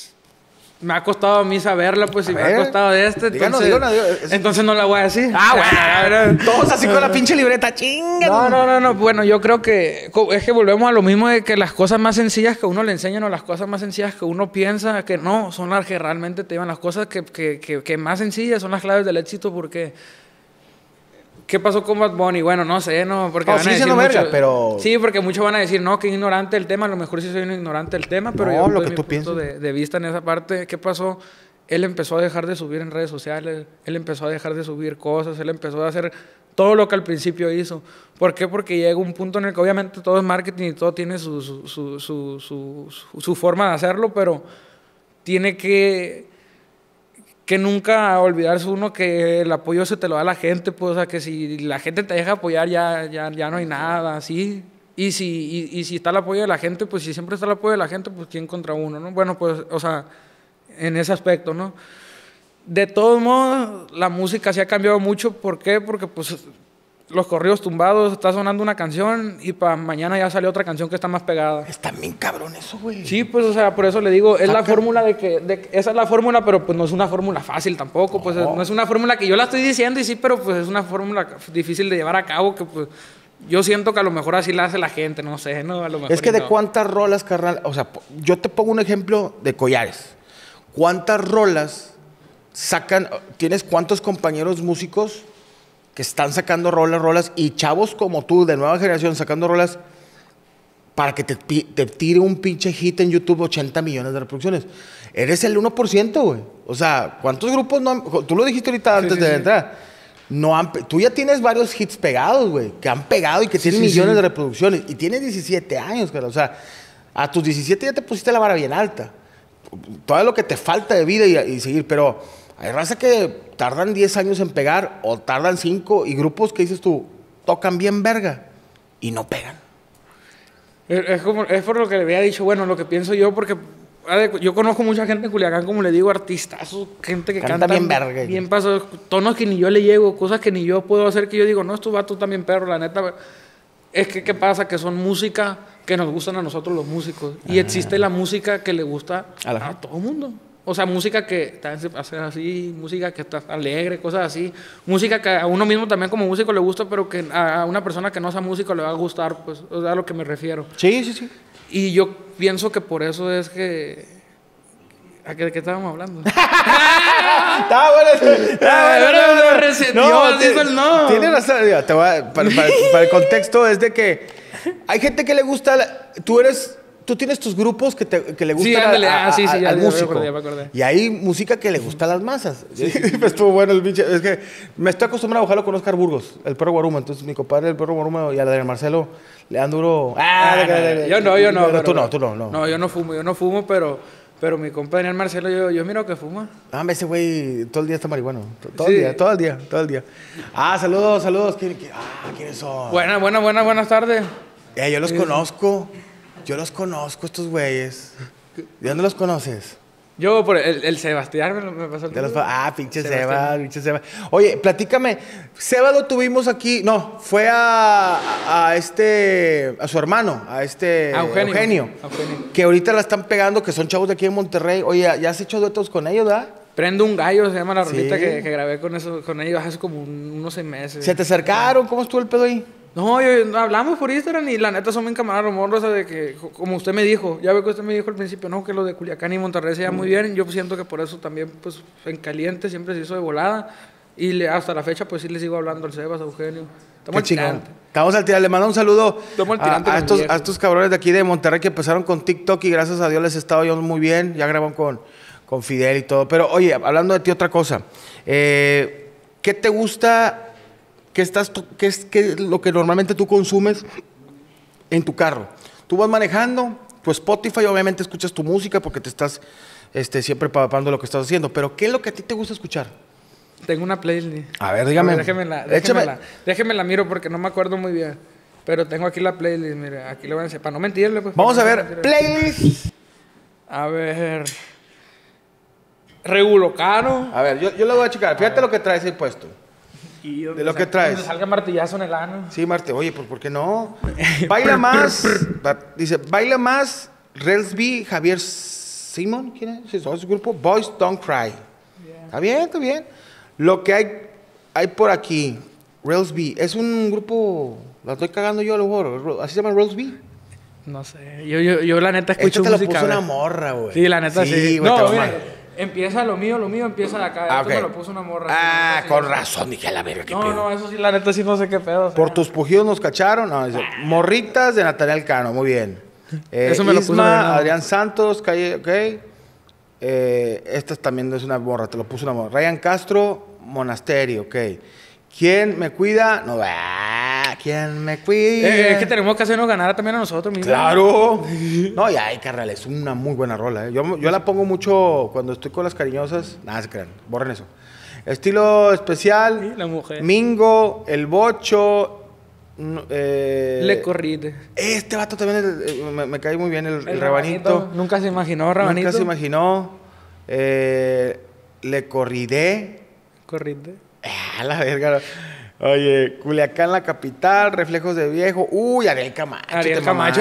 Me ha costado a mí saberla, pues, y me ha costado entonces no la voy a decir. Ah, bueno, todos así con la pinche libreta, chinga. No, bueno, yo creo que es que volvemos a lo mismo de que las cosas más sencillas que uno le enseñan o las cosas más sencillas que uno piensa que no, son las que realmente te llevan. Las cosas que más sencillas son las claves del éxito porque... ¿Qué pasó con Bad Bunny? Bueno, no sé, no, porque van a decir mucho, pero... Sí, porque muchos van a decir, no, que ignorante el tema, a lo mejor sí soy un ignorante del tema, pero yo lo que tú piensas de vista en esa parte, ¿qué pasó? Él empezó a dejar de subir en redes sociales, él empezó a dejar de subir cosas, él empezó a hacer todo lo que al principio hizo. ¿Por qué? Porque llega un punto en el que obviamente todo es marketing y todo tiene su forma de hacerlo, pero tiene que nunca olvidarse uno que el apoyo se te lo da la gente, pues, o sea, que si la gente te deja apoyar ya no hay nada, así. Y si está el apoyo de la gente, pues si siempre está el apoyo de la gente, pues quién contra uno, ¿no? Bueno, pues, o sea, en ese aspecto, ¿no? De todos modos, la música sí ha cambiado mucho. ¿Por qué? Porque, pues, los corridos tumbados, está sonando una canción y para mañana ya salió otra canción que está más pegada. Está bien cabrón eso, güey. Sí, pues, o sea, por eso le digo, es la fórmula esa es la fórmula, pero pues no es una fórmula fácil tampoco, no. Pues no es una fórmula que yo la estoy diciendo y sí, pero pues es una fórmula difícil de llevar a cabo que pues yo siento que a lo mejor así la hace la gente, no sé, no, a lo mejor. Es que de cuántas rolas, carnal, o sea, yo te pongo un ejemplo de collares. ¿Cuántas rolas sacan, tienes cuántos compañeros músicos que están sacando rolas y chavos como tú de nueva generación sacando rolas para que te tire un pinche hit en YouTube 80 millones de reproducciones? Eres el 1%, güey. O sea, ¿cuántos grupos no han...? Tú lo dijiste ahorita antes de entrar. No han, tú ya tienes varios hits pegados, güey, que han pegado y que tienen millones de reproducciones. Y tienes 17 años, cara. O sea, a tus 17 ya te pusiste la vara bien alta. Todo lo que te falta de vida y seguir, pero... Hay raza que tardan 10 años en pegar o tardan 5 y grupos que dices tú, tocan bien verga y no pegan. Es por lo que le había dicho, bueno, lo que pienso yo, porque yo conozco mucha gente en Culiacán, como le digo, artistas, gente que canta bien verga. Bien pasos, tonos que ni yo le llego, cosas que ni yo puedo hacer, que yo digo, no, estos vatos también perro, la neta. Es que, ¿qué pasa? Que son música que nos gustan a nosotros los músicos. Y existe la música que le gusta a todo el mundo. O sea, música que también se hace así, música que está alegre, cosas así. Música que a uno mismo también como músico le gusta, pero que a una persona que no sea músico le va a gustar, pues, o sea, a lo que me refiero. Sí. Y yo pienso que por eso es que... ¿A qué estábamos hablando? Estaba bueno. No, tienes razón. Para el contexto es de que hay gente que le gusta... Tú eres... tú tienes tus grupos que le gustan al músico. Y hay música que le gusta a las masas. Sí, sí, sí. Estuvo bueno el pinche. Es que me estoy acostumbrado a bajarlo con Oscar Burgos, el perro Guaruma. Entonces, mi compadre, el perro Guaruma, y a la de Marcelo le dan duro. Yo no. Pero tú no. No, yo no fumo, pero mi compadre Marcelo, yo miro que fuma. Ah, ese güey todo el día está marihuano. Todo el día. Ah, saludos. ¿Quiénes son? Buenas tardes. Yo los conozco. Estos güeyes. ¿De dónde los conoces? Yo, por el Sebastián me pasó el tiempo. Pinche Seba, Oye, platícame. Seba lo tuvimos aquí. No, fue a su hermano, a Eugenio. Que ahorita la están pegando, que son chavos de aquí en Monterrey. Oye, ¿ya has hecho duetos con ellos, verdad? Prendo un gallo, se llama la rolita que grabé con ellos hace como unos 6 meses. ¿Se te acercaron? ¿Cómo estuvo el pedo ahí? No, hablamos por Instagram y la neta son bien camaradas, morros, de que, como usted me dijo, ya ve que usted me dijo al principio, no, que lo de Culiacán y Monterrey se da muy bien. Yo siento que por eso también, pues, en caliente siempre se hizo de volada. Y hasta la fecha, pues, sí le sigo hablando al Sebas, a Eugenio. Estamos al tirante. Estamos al tirante. Le mando un saludo a estos cabrones de aquí de Monterrey que empezaron con TikTok y gracias a Dios les he estado yendo muy bien. Ya grabaron con Fidel y todo. Pero, oye, hablando de ti, otra cosa. ¿Qué te gusta...? ¿Qué es lo que normalmente tú consumes en tu carro? Tú vas manejando, tu Spotify, obviamente escuchas tu música porque te estás siempre papando lo que estás haciendo. Pero, ¿qué es lo que a ti te gusta escuchar? Tengo una playlist. A ver, dígame. Déjemela, miro porque no me acuerdo muy bien. Pero tengo aquí la playlist, mire, aquí le voy a decir, para no mentirle. Pues, vamos a ver, playlist. A ver... Regulo Caro. A ver, yo lo voy a checar. Fíjate lo que traes ahí puesto. De lo que traes. Que salga martillazo en el ano. Sí, Marte. Oye, ¿por qué no? Baila más. Dice, baila más. Railsby, Javier Simon. ¿Quién es? Es su grupo. Boys Don't Cry. Yeah. Está bien. Lo que hay por aquí. Railsby. Es un grupo. La estoy cagando yo, a lo mejor. ¿Así se llama Railsby? No sé. Yo la neta escucho música. Te lo puso una morra, güey. Sí, la neta sí. Güey, no, mira. Empieza lo mío empieza de acá. Esto me lo puso una morra. Con razón, dije a la verga, qué pedo. No, eso sí, la neta sí no sé qué pedo. O sea. Por tus pujidos nos cacharon. No, eso. Morritas de Natalia Alcano, muy bien. Eso me lo puso Adrián Santos, Calle, ok. Esta también es una morra, te lo puso una morra. Ryan Castro, Monasterio, ok. ¿Quién me cuida? No, ¿quién me cuida? Es que tenemos que hacernos ganar también a nosotros mismos. ¡Claro! No, y ay, carnal, es una muy buena rola. Yo la pongo mucho cuando estoy con las cariñosas. Nada, se crean, borren eso. Estilo especial. Sí, la mujer. Mingo, El Bocho. Le Corride. Este vato también me cae muy bien, el Rabanito. Nunca se imaginó, Rabanito. Le Corride. A la verga. Oye, Culiacán, la capital, Reflejos de Viejo. Uy, Ariel Camacho.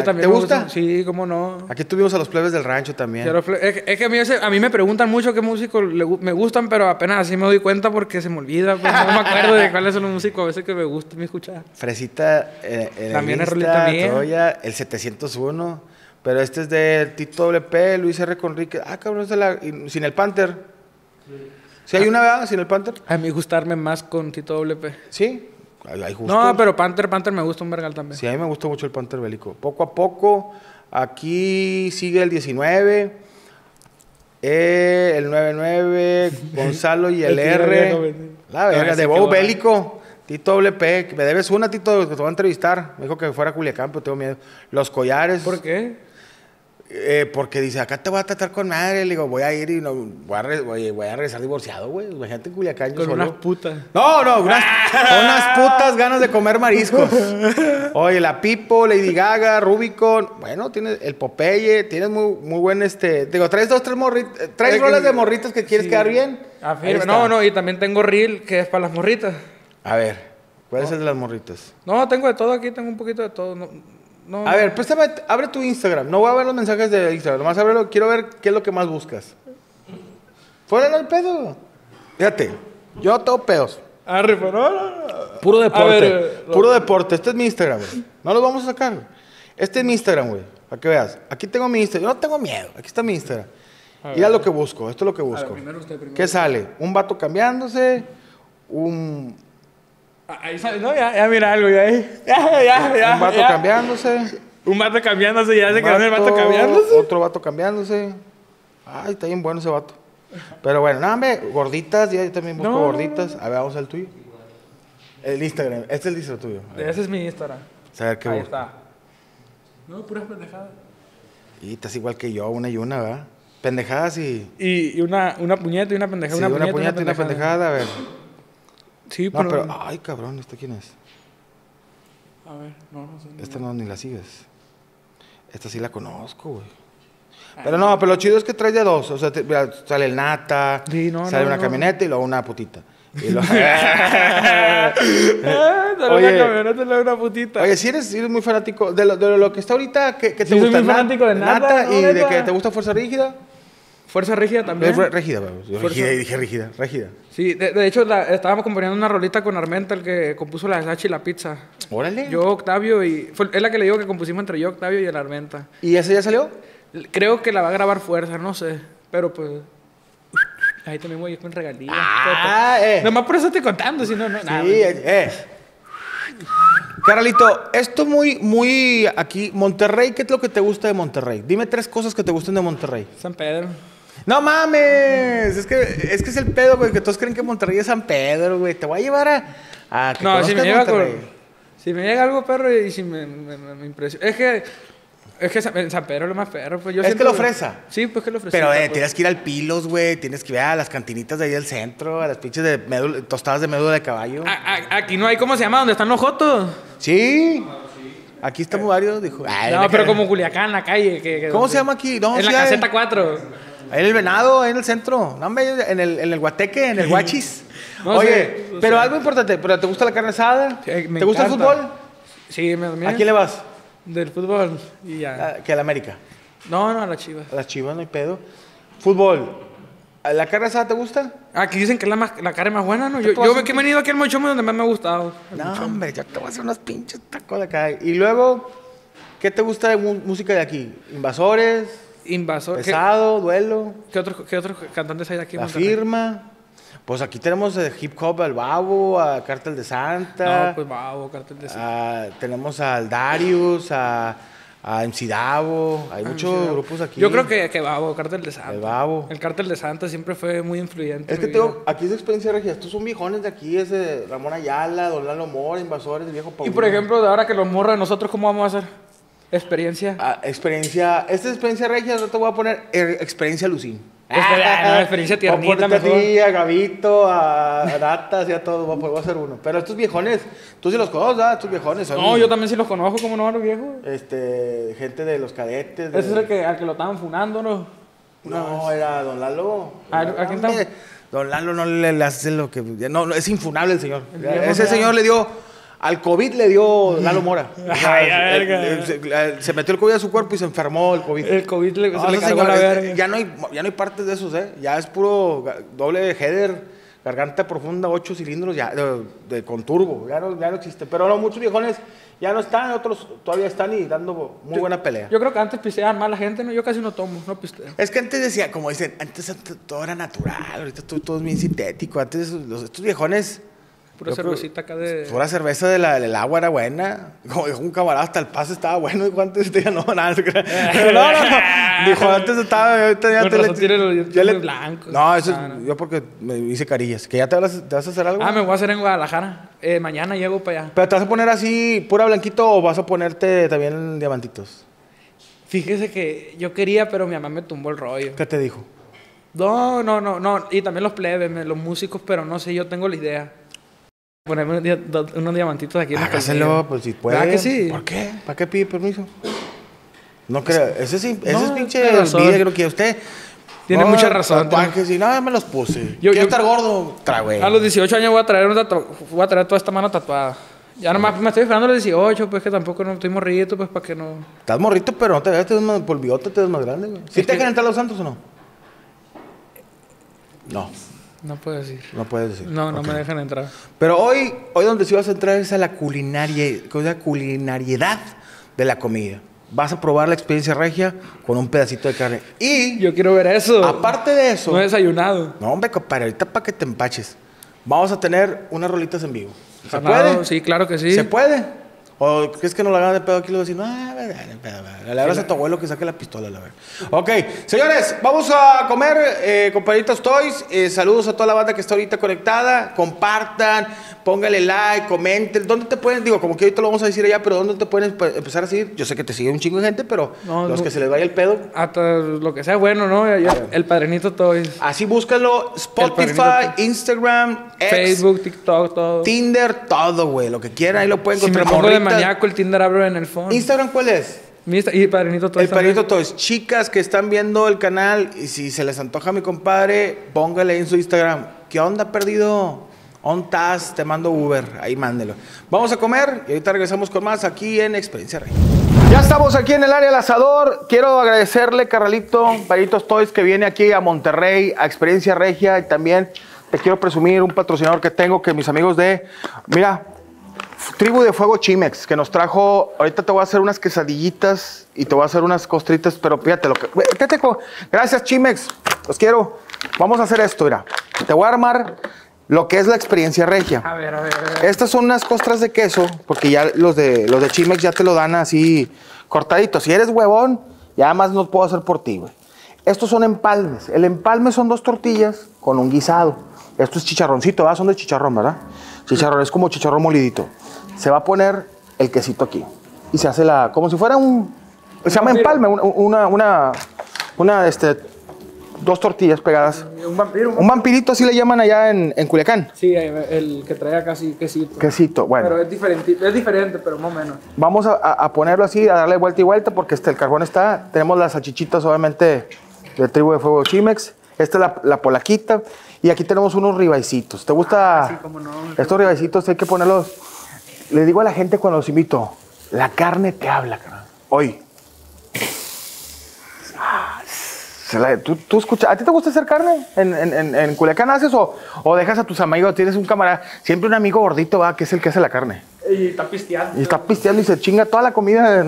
También. ¿Te gusta? Sí, cómo no. Aquí tuvimos a los plebes del rancho también. Es que a mí me preguntan mucho qué músicos me gustan, pero apenas así me doy cuenta porque se me olvida. Pues, no me acuerdo de cuáles son los músicos a veces que me gusta me escuchar. Fresita, también es rolita mía. Troya, el 701. Pero este es de Tito Double P, Luis R Conrique. Cabrón, sin el Panther. Sí. ¿Sí hay una verdad sin el Panther? A mí gustarme más con Tito Double P. ¿Sí? Hay gusto. No, pero Panther me gusta un vergal también. Sí, a mí me gustó mucho el Panther bélico. Poco a poco, aquí sigue el 19, el 99, Gonzalo y el R. La verga, de Babo bélico. Tito Double P. Me debes una, Tito, que te voy a entrevistar. Me dijo que fuera a Culiacán, pero tengo miedo. Los collares. ¿Por qué? Porque dice, acá te voy a tratar con madre. Le digo, voy a ir y no, voy a regresar divorciado, güey. Imagínate en Culiacán. Con unas putas. No, unas putas ganas de comer mariscos. Oye, la Pipo, Lady Gaga, Rubicon. Bueno, tienes el Popeye. Tienes muy buen Digo, traes 2, 3 morritas. Traes rolas de morritas que quieres quedar bien. No, y también tengo reel que es para las morritas. A ver, ¿cuál es el de las morritas? No, tengo de todo aquí, tengo un poquito de todo. No. A ver, pues abre tu Instagram. No voy a ver los mensajes de Instagram. Nomás ábrelo. Quiero ver qué es lo que más buscas. Fuera el pedo. Fíjate. Yo tengo pedos. Arre, pero no. Puro deporte. Puro deporte. Este es mi Instagram, güey. No lo vamos a sacar. Este es mi Instagram, güey. Para que veas. Aquí tengo mi Instagram. Yo no tengo miedo. Aquí está mi Instagram. Y es lo que busco. Esto es lo que busco. A ver, primero usted, ¿Qué sale? Un vato cambiándose. Ahí sale, no, ya mira algo, ya ahí. Un vato cambiándose. Un vato cambiándose, ya se quedó el vato cambiándose. Otro vato cambiándose. Ay, está bien bueno ese vato. Pero bueno, nada, hombre, gorditas, yo también busco gorditas. A ver, vamos al tuyo. El Instagram, este es el Instagram tuyo. Ese es mi Instagram. A ver qué ahí busco. Está. No, puras pendejadas. Y estás igual que yo, una y una, ¿verdad? Pendejadas y... una puñeta y una pendejada. Sí, una puñeta y una pendejada, a ver. Sí, no, pero... Ay, cabrón, ¿este quién es? A ver, no sé. Esta no, ni la sigues. Esta sí la conozco, güey. Pero no, pero lo chido es que traes de dos. O sea, mira, sale el Nata, sí, sale una camioneta y luego una putita. Y luego... Oye, una camioneta y luego una putita. Oye, si eres muy fanático de lo que está ahorita, que te gusta. Soy muy fanático de Nata. Y de que te gusta Fuerza Regida. Fuerza Regida también. Regida, Regida, dije Regida, Regida. Sí, de hecho estábamos componiendo una rolita con Armenta, el que compuso la Sachi y la pizza. Órale. Yo, Octavio, y... es la que le digo que compusimos entre yo, Octavio y el Armenta. ¿Y esa ya salió? Creo que la va a grabar Fuerza, no sé. Pero pues... ahí también voy con regalías. Ah, nomás por eso estoy contando, si no, no. Sí, nada, Carlito, esto muy aquí, Monterrey, ¿qué es lo que te gusta de Monterrey? Dime tres cosas que te gusten de Monterrey. San Pedro. ¡No mames! Es que es el pedo, güey, que todos creen que Monterrey es San Pedro, güey. Te voy a llevar a que no, si me llega Monterrey. Si me llega algo, perro, y si me impresiona. Es que San Pedro es lo más perro. Pues yo es que lo fresa. Sí, pues que lo fresa. Pero pues tienes que ir al Pilos, güey. Tienes que ir a las cantinitas de ahí del centro, a las pinches de tostadas de médula de caballo. Aquí no hay, ¿cómo se llama? ¿Dónde están los jotos? Sí. Aquí estamos varios, dijo. Ay, no, pero como Culiacán, la calle. ¿Cómo se llama aquí? No, en la caseta 4. Ahí en el Venado, ahí en el centro. No, en el Guateque, en el Guachis. No, oye, sí, pero algo importante. ¿Pero te gusta la carne asada? Sí, ¿te gusta el fútbol? Sí, me encanta. ¿A quién le vas? Del fútbol y ya. ¿Que a la América? No, a las Chivas. A las Chivas, no hay pedo. Fútbol. ¿La carne asada te gusta? Aquí dicen que es la carne más buena, ¿no? Yo que me he venido aquí al Mochome donde más me ha gustado. No, hombre, yo te voy a hacer unos pinches tacos de acá. Y luego, ¿qué te gusta de música de aquí? ¿Invasores? Invasores. Pesado, Duelo. ¿Qué otros cantantes hay de aquí? La Firma. Pues aquí tenemos hip hop al Babo, a Cártel de Santa. No, pues Babo, Cártel de Santa. Tenemos al Darius, a MC Davo. Hay muchos grupos aquí. Yo creo que Babo, Cártel de Santa. El Babo. El Cártel de Santa siempre fue muy influyente. Es que aquí es de Experiencia Regia. Estos son viejones de aquí, ese Ramón Ayala, Don Lalo Mora, Invasores, el viejo Paulino. Y por ejemplo, de ahora que los morra de nosotros, ¿cómo vamos a hacer? Experiencia. Esta es Experiencia Regia, yo te voy a poner Experiencia Lucín. No, Experiencia Tiernita mejor. A ti, a Gabito, a Datas y a todos, voy a hacer uno. Pero estos viejones, tú sí los conoces, ¿ah? Estos viejones. No, yo también sí los conozco, ¿cómo no a los viejos? Gente de los cadetes. Ese es al que lo estaban funando, ¿no? No, era Don Lalo. ¿A quién estaba? Don Lalo no le hace lo que... No, es infunable el señor. Ese señor le dio... Al COVID le dio Lalo Mora. Se metió el COVID a su cuerpo y se enfermó el COVID. El COVID le cargó la verga. Ya no hay partes de esos, ¿eh? Ya es puro doble header, garganta profunda, 8 cilindros ya, con turbo. Ya no existe. Pero no, muchos viejones ya no están, otros todavía están y dando muy buena pelea. Yo creo que antes pisteaban más la gente, ¿no? Yo casi no tomo, no pisteo. Es que antes decía, como dicen, antes todo era natural, ahorita todo es bien sintético. Antes estos viejones... Pura cervecita acá de... Pura cerveza del agua era buena. Como dijo un camarada, hasta el paso estaba bueno. Dijo, antes tenía... No, nada. No. Dijo, antes estaba... No, eso es... Yo porque me hice carillas. ¿Que ya te vas a hacer algo? Me voy a hacer en Guadalajara. Mañana llego para allá. ¿Pero te vas a poner así pura blanquito o vas a ponerte también diamantitos? Fíjese que yo quería, pero mi mamá me tumbó el rollo. ¿Qué te dijo? No. Y también los plebes, los músicos, pero no sé, yo tengo la idea. Ponerme unos diamantitos aquí en la casa. Pues si puede. ¿Verdad que sí? ¿Por qué? ¿Para qué pide permiso? No creo. Ese es pinche envidia, creo que usted. Tiene mucha razón. Que si nada, me los puse. Quiero estar gordo. Trae. A los 18 años voy a traer toda esta mano tatuada. Ya nomás me estoy esperando a los 18, pues que tampoco no estoy morrito, pues para que no. Estás morrito, pero no te veas, por el bigote te ves más grande, güey. ¿Sí te dejan entrar los santos o no? No. No puedo decir. No puedes decir. No, me dejan entrar. Pero hoy donde sí vas a entrar es a la culinariedad de la comida. Vas a probar la Experiencia Regia con un pedacito de carne. Y... Yo quiero ver eso. Aparte de eso... No he desayunado. No, hombre, compadre, ahorita para que te empaches. Vamos a tener unas rolitas en vivo. ¿Se puede? Sí, claro que sí. ¿Se puede? O crees que no la hagan de pedo aquí, le voy a decir, no, le hablas a tu abuelo que saque la pistola, la verdad. Ok, señores, vamos a comer, compadritos Toys. Saludos a toda la banda que está ahorita conectada. Compartan, pónganle like, comenten. ¿Dónde te pueden? Digo, como que ahorita lo vamos a decir allá, pero ¿dónde te pueden empezar a seguir? Yo sé que te sigue un chingo de gente, pero no, los no, que se les vaya el pedo. Hasta lo que sea bueno, ¿no? El Padrinito Toys. Así búscalo. Spotify, Instagram, Facebook, TikTok, todo. Tinder, todo, güey. Lo que quieran, ahí lo pueden encontrar. Si me pongo de maníaco, el Tinder abro en el fondo. ¿Instagram cuál es? Y Padrinito Toys. El Padrinito Toys. Chicas que están viendo el canal y si se les antoja a mi compadre, póngale en su Instagram. ¿Qué onda, perdido? OnTaz, te mando Uber. Ahí mándelo. Vamos a comer y ahorita regresamos con más aquí en Experiencia Regia. Ya estamos aquí en el área del asador. Quiero agradecerle, carnalito, Padrinitos Toys, que viene aquí a Monterrey, a Experiencia Regia. Y también te quiero presumir un patrocinador que tengo, que mis amigos de... Mira... Tribu de Fuego Chimex, que nos trajo... Ahorita te voy a hacer unas quesadillitas y te voy a hacer unas costritas, pero fíjate lo que... Gracias, Chimex. Los quiero. Vamos a hacer esto, mira. Te voy a armar lo que es la experiencia regia. A ver, a ver, a ver. Estas son unas costras de queso, porque ya los de Chimex ya te lo dan así cortadito. Si eres huevón, ya más no puedo hacer por ti, güey. Estos son empalmes. El empalme son dos tortillas con un guisado. Esto es chicharroncito, ¿verdad? Son de chicharrón, ¿verdad? Chicharrón, es como chicharrón molidito. Se va a poner el quesito aquí. Y se hace la... como si fuera un... se llama empalme, dos tortillas pegadas. Un vampiro. Un vampirito, así le llaman allá en Culiacán. Sí, el que traía casi quesito. Quesito, bueno. Pero es diferente, pero más o menos. Vamos a ponerlo así, a darle vuelta y vuelta, porque el carbón está... Tenemos las salchichitas, obviamente, de Tribu de Fuego Chimex. Esta es la polaquita. Y aquí tenemos unos ribaicitos. ¿Te gusta? Sí, cómo no. Estos ribaicitos hay que ponerlos... Le digo a la gente cuando los invito, la carne te habla, carnal. Hoy. ¿Tú escuchas? ¿A ti te gusta hacer carne? ¿En Culiacán haces o dejas a tus amigos? Tienes un camarada, siempre un amigo gordito, va, que es el que hace la carne. Y está pisteando. Y está pisteando y se chinga toda la comida.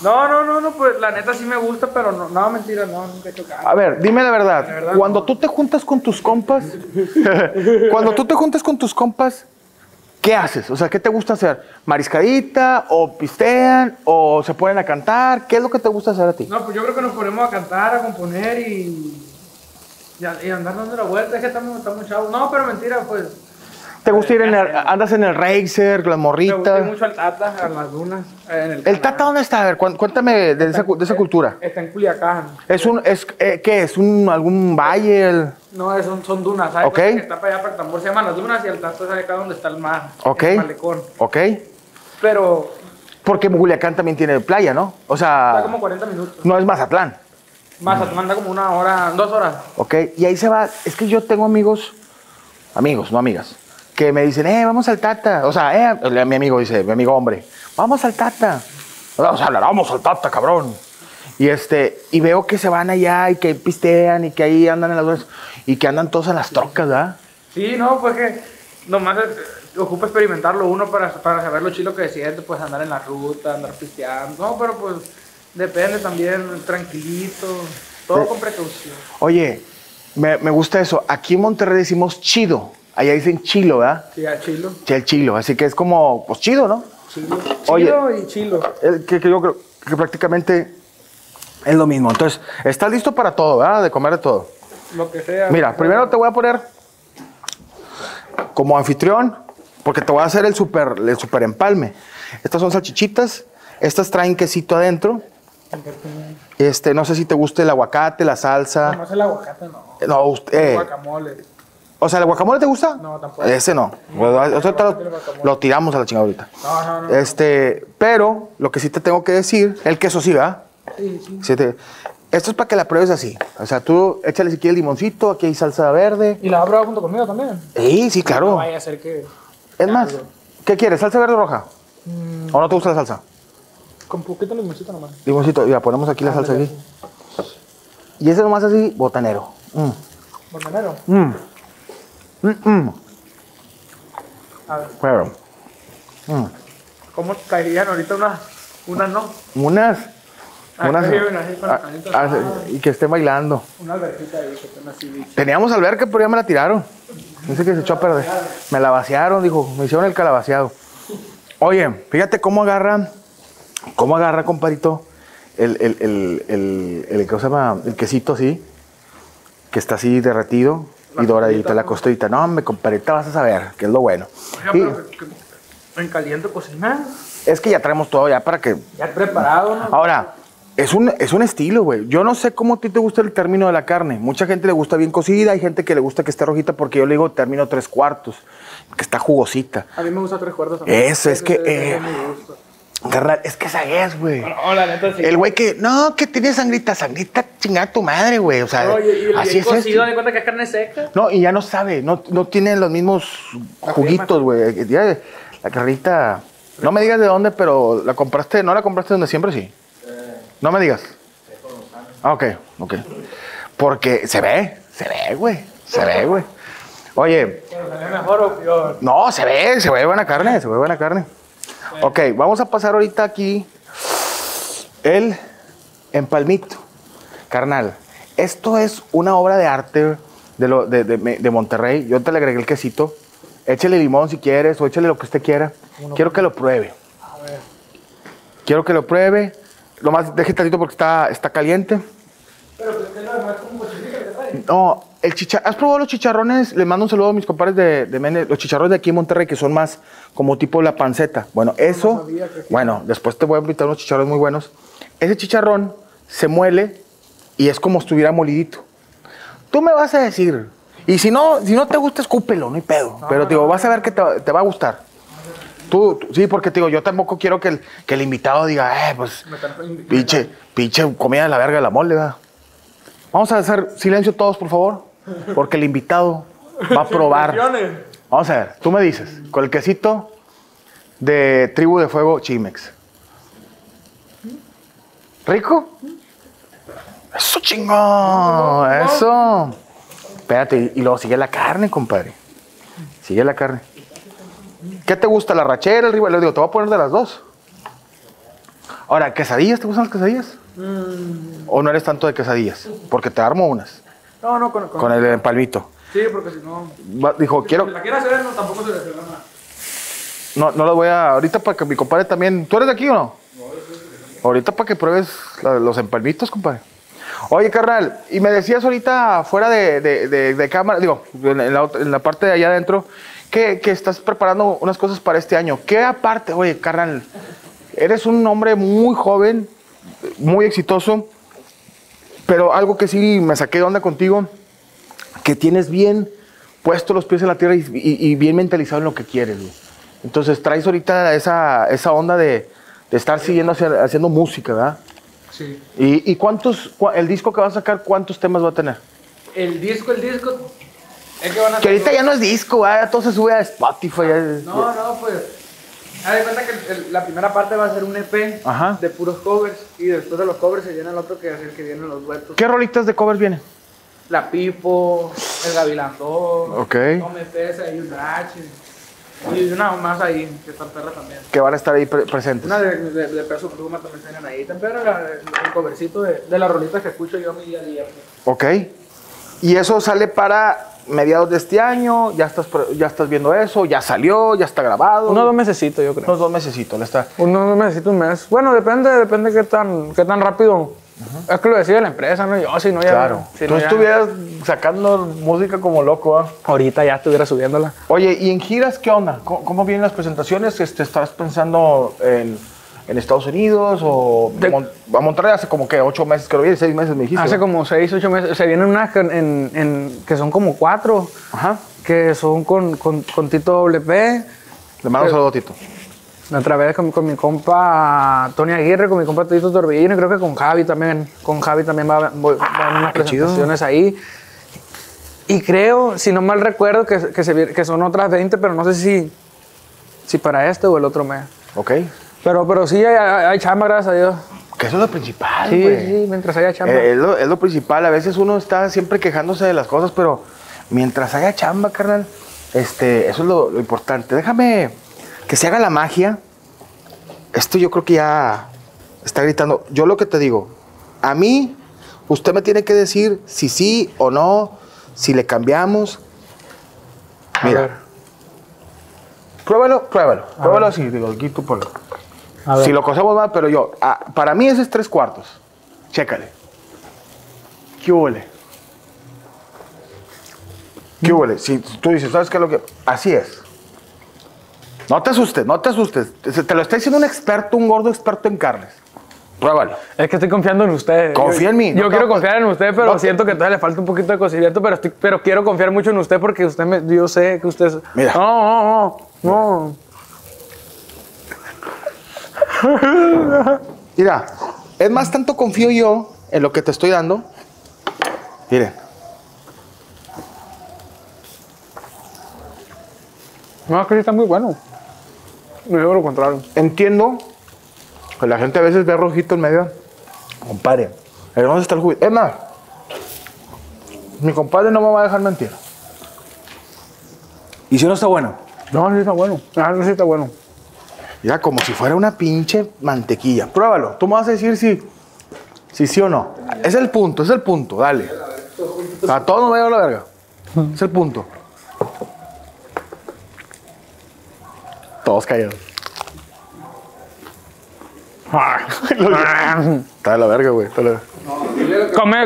No, pues la neta sí me gusta, pero no, mentira, nunca he tocado. A ver, dime la verdad. La verdad cuando no. Tú te juntas con tus compas, cuando tú te juntas con tus compas, ¿qué haces? O sea, ¿qué te gusta hacer? ¿Mariscadita? ¿O pistean? ¿O se ponen a cantar? ¿Qué es lo que te gusta hacer a ti? No, pues yo creo que nos ponemos a cantar, a componer y andar dando la vuelta. Es que estamos chavos. No, pero mentira, pues... ¿Te gusta ir en el... andas en el Racer, las morritas? Me gusta mucho al Tata, a las dunas. ¿El Tata dónde está? A ver, cuéntame de esa cultura. Está en Culiacán. ¿Qué es? ¿Algún valle? No, son dunas. ¿Sabes? Okay. Está para allá, para el tambor. Se llaman las dunas y el Tata sabe acá donde está el mar. Ok. El malecón. Ok. Pero... porque Culiacán también tiene playa, ¿no? O sea... está como 40 minutos. No es Mazatlán. Mazatlán anda como 1 hora, 2 horas. Ok. Y ahí se va... Es que yo tengo amigos, no amigas, que me dicen, vamos al Tata. O sea, mi amigo dice, mi amigo hombre, vamos al Tata. Vamos a hablar, vamos al Tata, cabrón. Y veo que se van allá y que pistean y que ahí andan en las dunas y que andan todos en las trocas, ¿verdad? Sí, no, pues que nomás ocupa experimentarlo uno para saber lo chilo que siente, pues andar en la ruta, andar pisteando. No, pero pues depende también, tranquilito, todo con precaución. Oye, me gusta eso. Aquí en Monterrey decimos chido. Allá dicen chilo, ¿verdad? Sí, a chilo. Sí, el chilo. Así que es como, pues, chido, ¿no? Chilo. Oye, chilo y chilo. Que yo creo que prácticamente es lo mismo. Entonces, ¿estás listo para todo, ¿verdad? De comer de todo. Lo que sea. Mira, primero te voy a poner como anfitrión, porque te voy a hacer el super empalme. Estas son salchichitas. Estas traen quesito adentro. No sé si te gusta el aguacate, la salsa. No, no es el aguacate, no. No, usted. El guacamole. O sea, ¿el guacamole te gusta? No, tampoco. Ese no. Lo tiramos a la chingada ahorita. No. Pero lo que sí te tengo que decir, el queso sí, ¿verdad? Sí. Esto es para que la pruebes así. O sea, tú échale si quieres limoncito, aquí hay salsa verde. ¿Y la has probado junto conmigo también? Sí, claro. No vaya a ser que... Es más, ¿qué quieres? ¿Salsa verde o roja? ¿O no te gusta la salsa? Con poquito limoncito nomás. Limoncito, ya ponemos aquí la salsa aquí. Y ese nomás así, botanero. ¿Botanero? A ver. Bueno. ¿Cómo caerían ahorita unas no? Y que estén bailando. Una alberquita ahí, que estén así bicho. Teníamos alberca, pero ya me la tiraron. Dice que se echó a perder. Me la vaciaron, dijo. Me hicieron el calabaceado. Oye, fíjate cómo agarra, compadrito, el que se llama, el quesito así, que está así derretido y doradita, la costadita. No, me compadrita, vas a saber, que es lo bueno. Oiga, sí, pero que en caliente cocinar. Es que ya traemos todo ya para que... Ya preparado, ¿no? Ahora, es un estilo, güey. Yo no sé cómo a ti te gusta el término de la carne. Mucha gente le gusta bien cocida, hay gente que le gusta que esté rojita, porque yo le digo término 3/4, que está jugosita. A mí me gusta 3/4 también. Eso, es que... Carnal, es que esa es, güey. Hola, neta, sí. El güey que, no, que tiene sangrita, chingada tu madre, güey. O sea, oye, así es cocido, de cuenta que es carne seca. No, y ya no sabe, no tiene los mismos juguitos, güey. La carnita, no me digas de dónde, pero la compraste, ¿no la compraste donde siempre? Sí. No me digas. Ah, ok. Porque se ve, güey. Oye. ¿Se ve mejor o peor? No, se ve buena carne, Bueno. Ok, vamos a pasar ahorita aquí el empalmito. Carnal, esto es una obra de arte de Monterrey. Yo te le agregué el quesito. Échale limón si quieres o échale lo que usted quiera. Quiero que lo pruebe. A ver. Nomás deje tantito porque está caliente. Pero usted lo demás como chicharrones que trae. No, el chicharrón. ¿Has probado los chicharrones? Les mando un saludo a mis compadres de Méndez. Los chicharrones de aquí en Monterrey, que son más como tipo la panceta. Bueno, eso. No sabía que... Bueno, después te voy a invitar unos chicharrones muy buenos. Ese chicharrón se muele y es como si estuviera molidito. Tú me vas a decir. Y si no te gusta, escúpelo, no hay pedo. No, pero no, digo, vas a ver que te va a gustar. Tú, sí, porque te digo, yo tampoco quiero que el invitado diga, pues, pinche comida de la verga de la mole, ¿verdad? Vamos a hacer silencio todos, por favor, porque el invitado va a probar. Vamos a ver, tú me dices, con el quesito de Tribu de Fuego Chimex. ¿Rico? Eso, chingón, eso. Espérate, y luego sigue la carne, compadre. Sigue la carne. ¿Qué te gusta? ¿La rachera, el rival? Le digo, te voy a poner de las dos. Ahora, ¿quesadillas? ¿Te gustan las quesadillas? ¿O no eres tanto de quesadillas? Porque te armo unas. No, con el empalmito. Sí, porque si no... Dijo, quiero... Si la quiero hacer, no, tampoco se le hace nada. No la voy a... Ahorita para que mi compadre también... ¿Tú eres de aquí o no? No, yo soy de aquí. Ahorita para que pruebes los empalmitos, compadre. Oye, carnal, y me decías ahorita fuera de cámara, digo, en la parte de allá adentro... Que estás preparando unas cosas para este año. ¿Qué aparte? Oye, carnal, eres un hombre muy joven, muy exitoso, pero algo que sí me saqué de onda contigo, que tienes bien puesto los pies en la tierra y bien mentalizado en lo que quieres, güey. Entonces, traes ahorita esa onda de estar siguiendo haciendo música, ¿verdad? Sí. ¿Y el disco que vas a sacar, cuántos temas va a tener? El disco... Es que ahorita ya no es disco, ¿verdad? Todo se sube a Spotify. No, pues. Haz de cuenta que la primera parte va a ser un EP. Ajá. De puros covers. Y después de los covers se llena el otro, que es el que vienen los duetos. ¿Qué rolitas de covers vienen? La Pipo, el Gavilandón. Ok. Tome Pesa y un Rache. Y una más ahí, que están perras también. Que van a estar ahí presentes. Una de Peso Pluma también tienen ahí. Pero el covercito de las rolitas que escucho yo mi día a día. Ok. Y eso sale para mediados de este año, ya estás viendo eso, ya salió, ya está grabado. Unos 2 mesecitos, yo creo. Unos 2 mesecitos, le está. Unos 2 mesecitos, un mes. Bueno, depende qué tan rápido. Uh-huh. Es que lo decide la empresa, ¿no? Yo, si no, ya. Claro. Si tú no estuvieras ya sacando música como loco, ¿eh? Ahorita ya estuviera subiéndola. Oye, ¿y en giras qué onda? ¿Cómo vienen las presentaciones? ¿Estás pensando en Estados Unidos o a Monterrey? Hace como que 8 meses que lo vi, 6 meses me dijiste. Hace como 6, 8 meses. Se vienen unas que son como 4. Ajá. Que son con Tito Double P. Le mando un saludo a Tito. La otra vez con mi compa Tony Aguirre, con mi compa Tito Torbellino, y creo que con Javi también. Con Javi también van unas presentaciones ahí. Y creo, si no mal recuerdo, que son otras 20, pero no sé si para este o el otro mes. Ok. Pero sí hay chamba, gracias a Dios. Que eso es lo principal, sí, güey. Sí, mientras haya chamba. Es lo principal. A veces uno está siempre quejándose de las cosas, pero mientras haya chamba, carnal, eso es lo importante. Déjame que se haga la magia. Esto yo creo que ya está gritando. Yo lo que te digo, a mí, usted me tiene que decir si sí o no, si le cambiamos. Mira. Pruébalo si digo, aquí tú ponlo. Si lo cocemos mal, pero yo, para mí ese es 3/4. Chécale. ¿Qué huele? ¿Qué huele? Si tú dices, ¿sabes qué es lo que...? Así es. No te asustes, no te asustes. Te lo está diciendo un experto, un gordo experto en carnes. Pruébalo. Es que estoy confiando en ustedes. Confía en mí. Yo quiero confiar en usted, pero siento que todavía le falta un poquito de cocimiento, pero quiero confiar mucho en usted porque usted me... Yo sé que usted... Mira. No. Mira, es más, tanto confío yo en lo que te estoy dando. Miren. No, es que está muy bueno. No digo lo contrario. Entiendo que la gente a veces ve rojito en medio. Compadre, ¿dónde está el juguete? Es más, mi compadre no me va a dejar mentir. ¿Y si no está bueno? No, sí está bueno. Sí está bueno. Mira, como si fuera una pinche mantequilla. Pruébalo. Tú me vas a decir si sí o no. Es el punto, dale. A todos nos va a llevar la verga. Es el punto. Todos cayeron. Está de la verga, güey.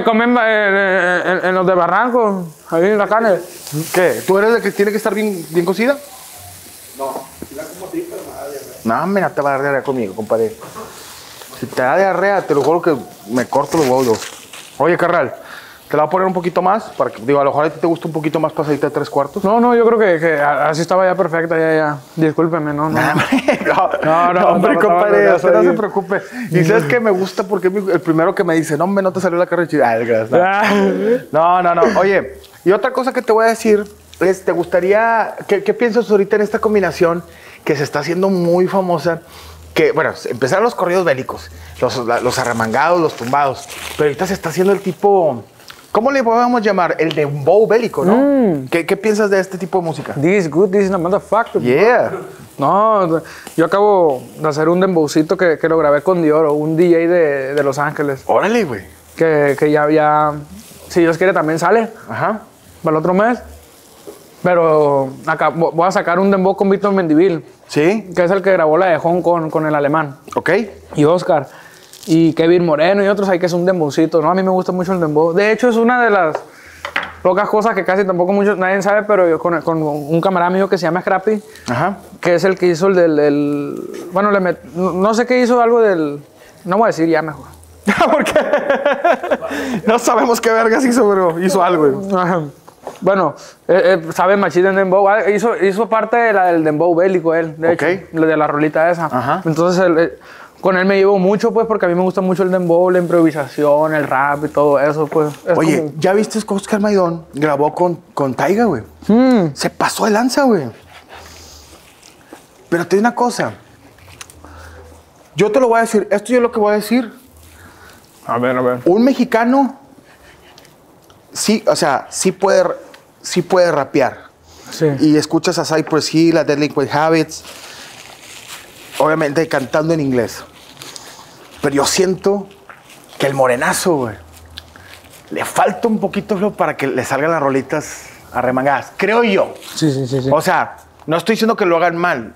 Comen en los de Barranco, ahí en la carne. ¿Qué? ¿Tú eres el que tiene que estar bien cocida? No. No, mira, te va a dar diarrea conmigo, compadre. Si te da diarrea, te lo juro que me corto los huevos. Oye, carnal, te la voy a poner un poquito más para que, digo, a lo mejor a ti te gusta un poquito más pasadita de 3/4. No, yo creo que así estaba ya perfecta, ya. Discúlpeme, no, hombre, compadre, no se preocupe. Y sabes que me gusta porque el primero que me dice, no, hombre, no te salió la carne chida. Ay, gracias. No. Oye, y otra cosa que te voy a decir es, ¿te gustaría, qué piensas ahorita en esta combinación que se está haciendo muy famosa? Que, bueno, empezaron los corridos bélicos, los arremangados, los tumbados, pero ahorita se está haciendo el tipo, ¿cómo le podemos llamar? El dembow bélico, ¿no? ¿Qué piensas de este tipo de música? This is good, this is a motherfucker. Yeah. No, yo acabo de hacer un dembowcito que lo grabé con Dioro, un DJ de Los Ángeles. Órale, güey. Que ya, si Dios quiere, también sale. Ajá. Para el otro mes. Pero acá voy a sacar un dembow con Víctor Mendivil. ¿Sí? Que es el que grabó la de Hong Kong con el alemán. Ok. Y Oscar. Y Kevin Moreno y otros ahí, que es un dembowcito, ¿no? A mí me gusta mucho el dembow. De hecho, es una de las pocas cosas que casi tampoco nadie sabe, pero yo con un camarada mío que se llama Scrappy. Ajá. Que es el que hizo el del... bueno, no sé qué hizo, algo del... No voy a decir ya mejor. ¿Por qué? No sabemos qué vergas hizo, pero hizo algo. Ajá. Bueno, sabe machín en dembow. Hizo parte de la del dembow bélico él, de hecho, de la rolita esa. Ajá. Entonces, con él me llevo mucho, pues, porque a mí me gusta mucho el dembow, la improvisación, el rap y todo eso, pues. Oye, como... ¿ya viste que Oscar Maydon grabó con Taiga, güey? Se pasó de lanza, güey. Pero te digo una cosa. Yo te lo voy a decir. Esto yo lo que voy a decir. A ver. Un mexicano... Sí, o sea, sí puede rapear. Sí. Y escuchas a Cypress Hill, a Delinquent Habits, obviamente cantando en inglés. Pero yo siento que el morenazo, güey, le falta un poquito flow para que le salgan las rolitas arremangadas. Creo yo. Sí. O sea, no estoy diciendo que lo hagan mal,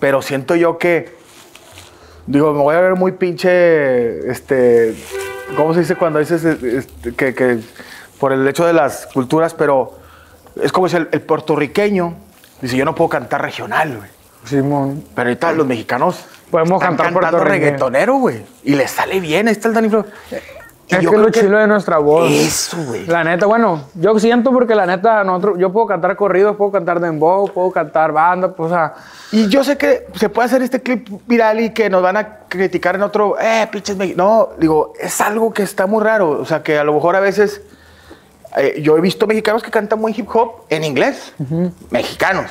pero siento yo que... Digo, me voy a ver muy pinche... ¿Cómo se dice cuando dices que por el hecho de las culturas, pero es como si el puertorriqueño dice, yo no puedo cantar regional, güey. Simón. Pero ahorita los mexicanos podemos cantar reggaetonero, güey. Y les sale bien, ahí está el Daniflo. Es que es lo chilo de nuestra voz. Eso, güey. La neta, bueno, yo siento porque la neta, yo puedo cantar corridos, puedo cantar dembow, puedo cantar banda, pues, o sea... Y yo sé que se puede hacer este clip viral y que nos van a criticar en otro... pinches mexicanos. No, digo, es algo que está muy raro. O sea, que a lo mejor a veces... yo he visto mexicanos que cantan muy hip hop en inglés. Mexicanos.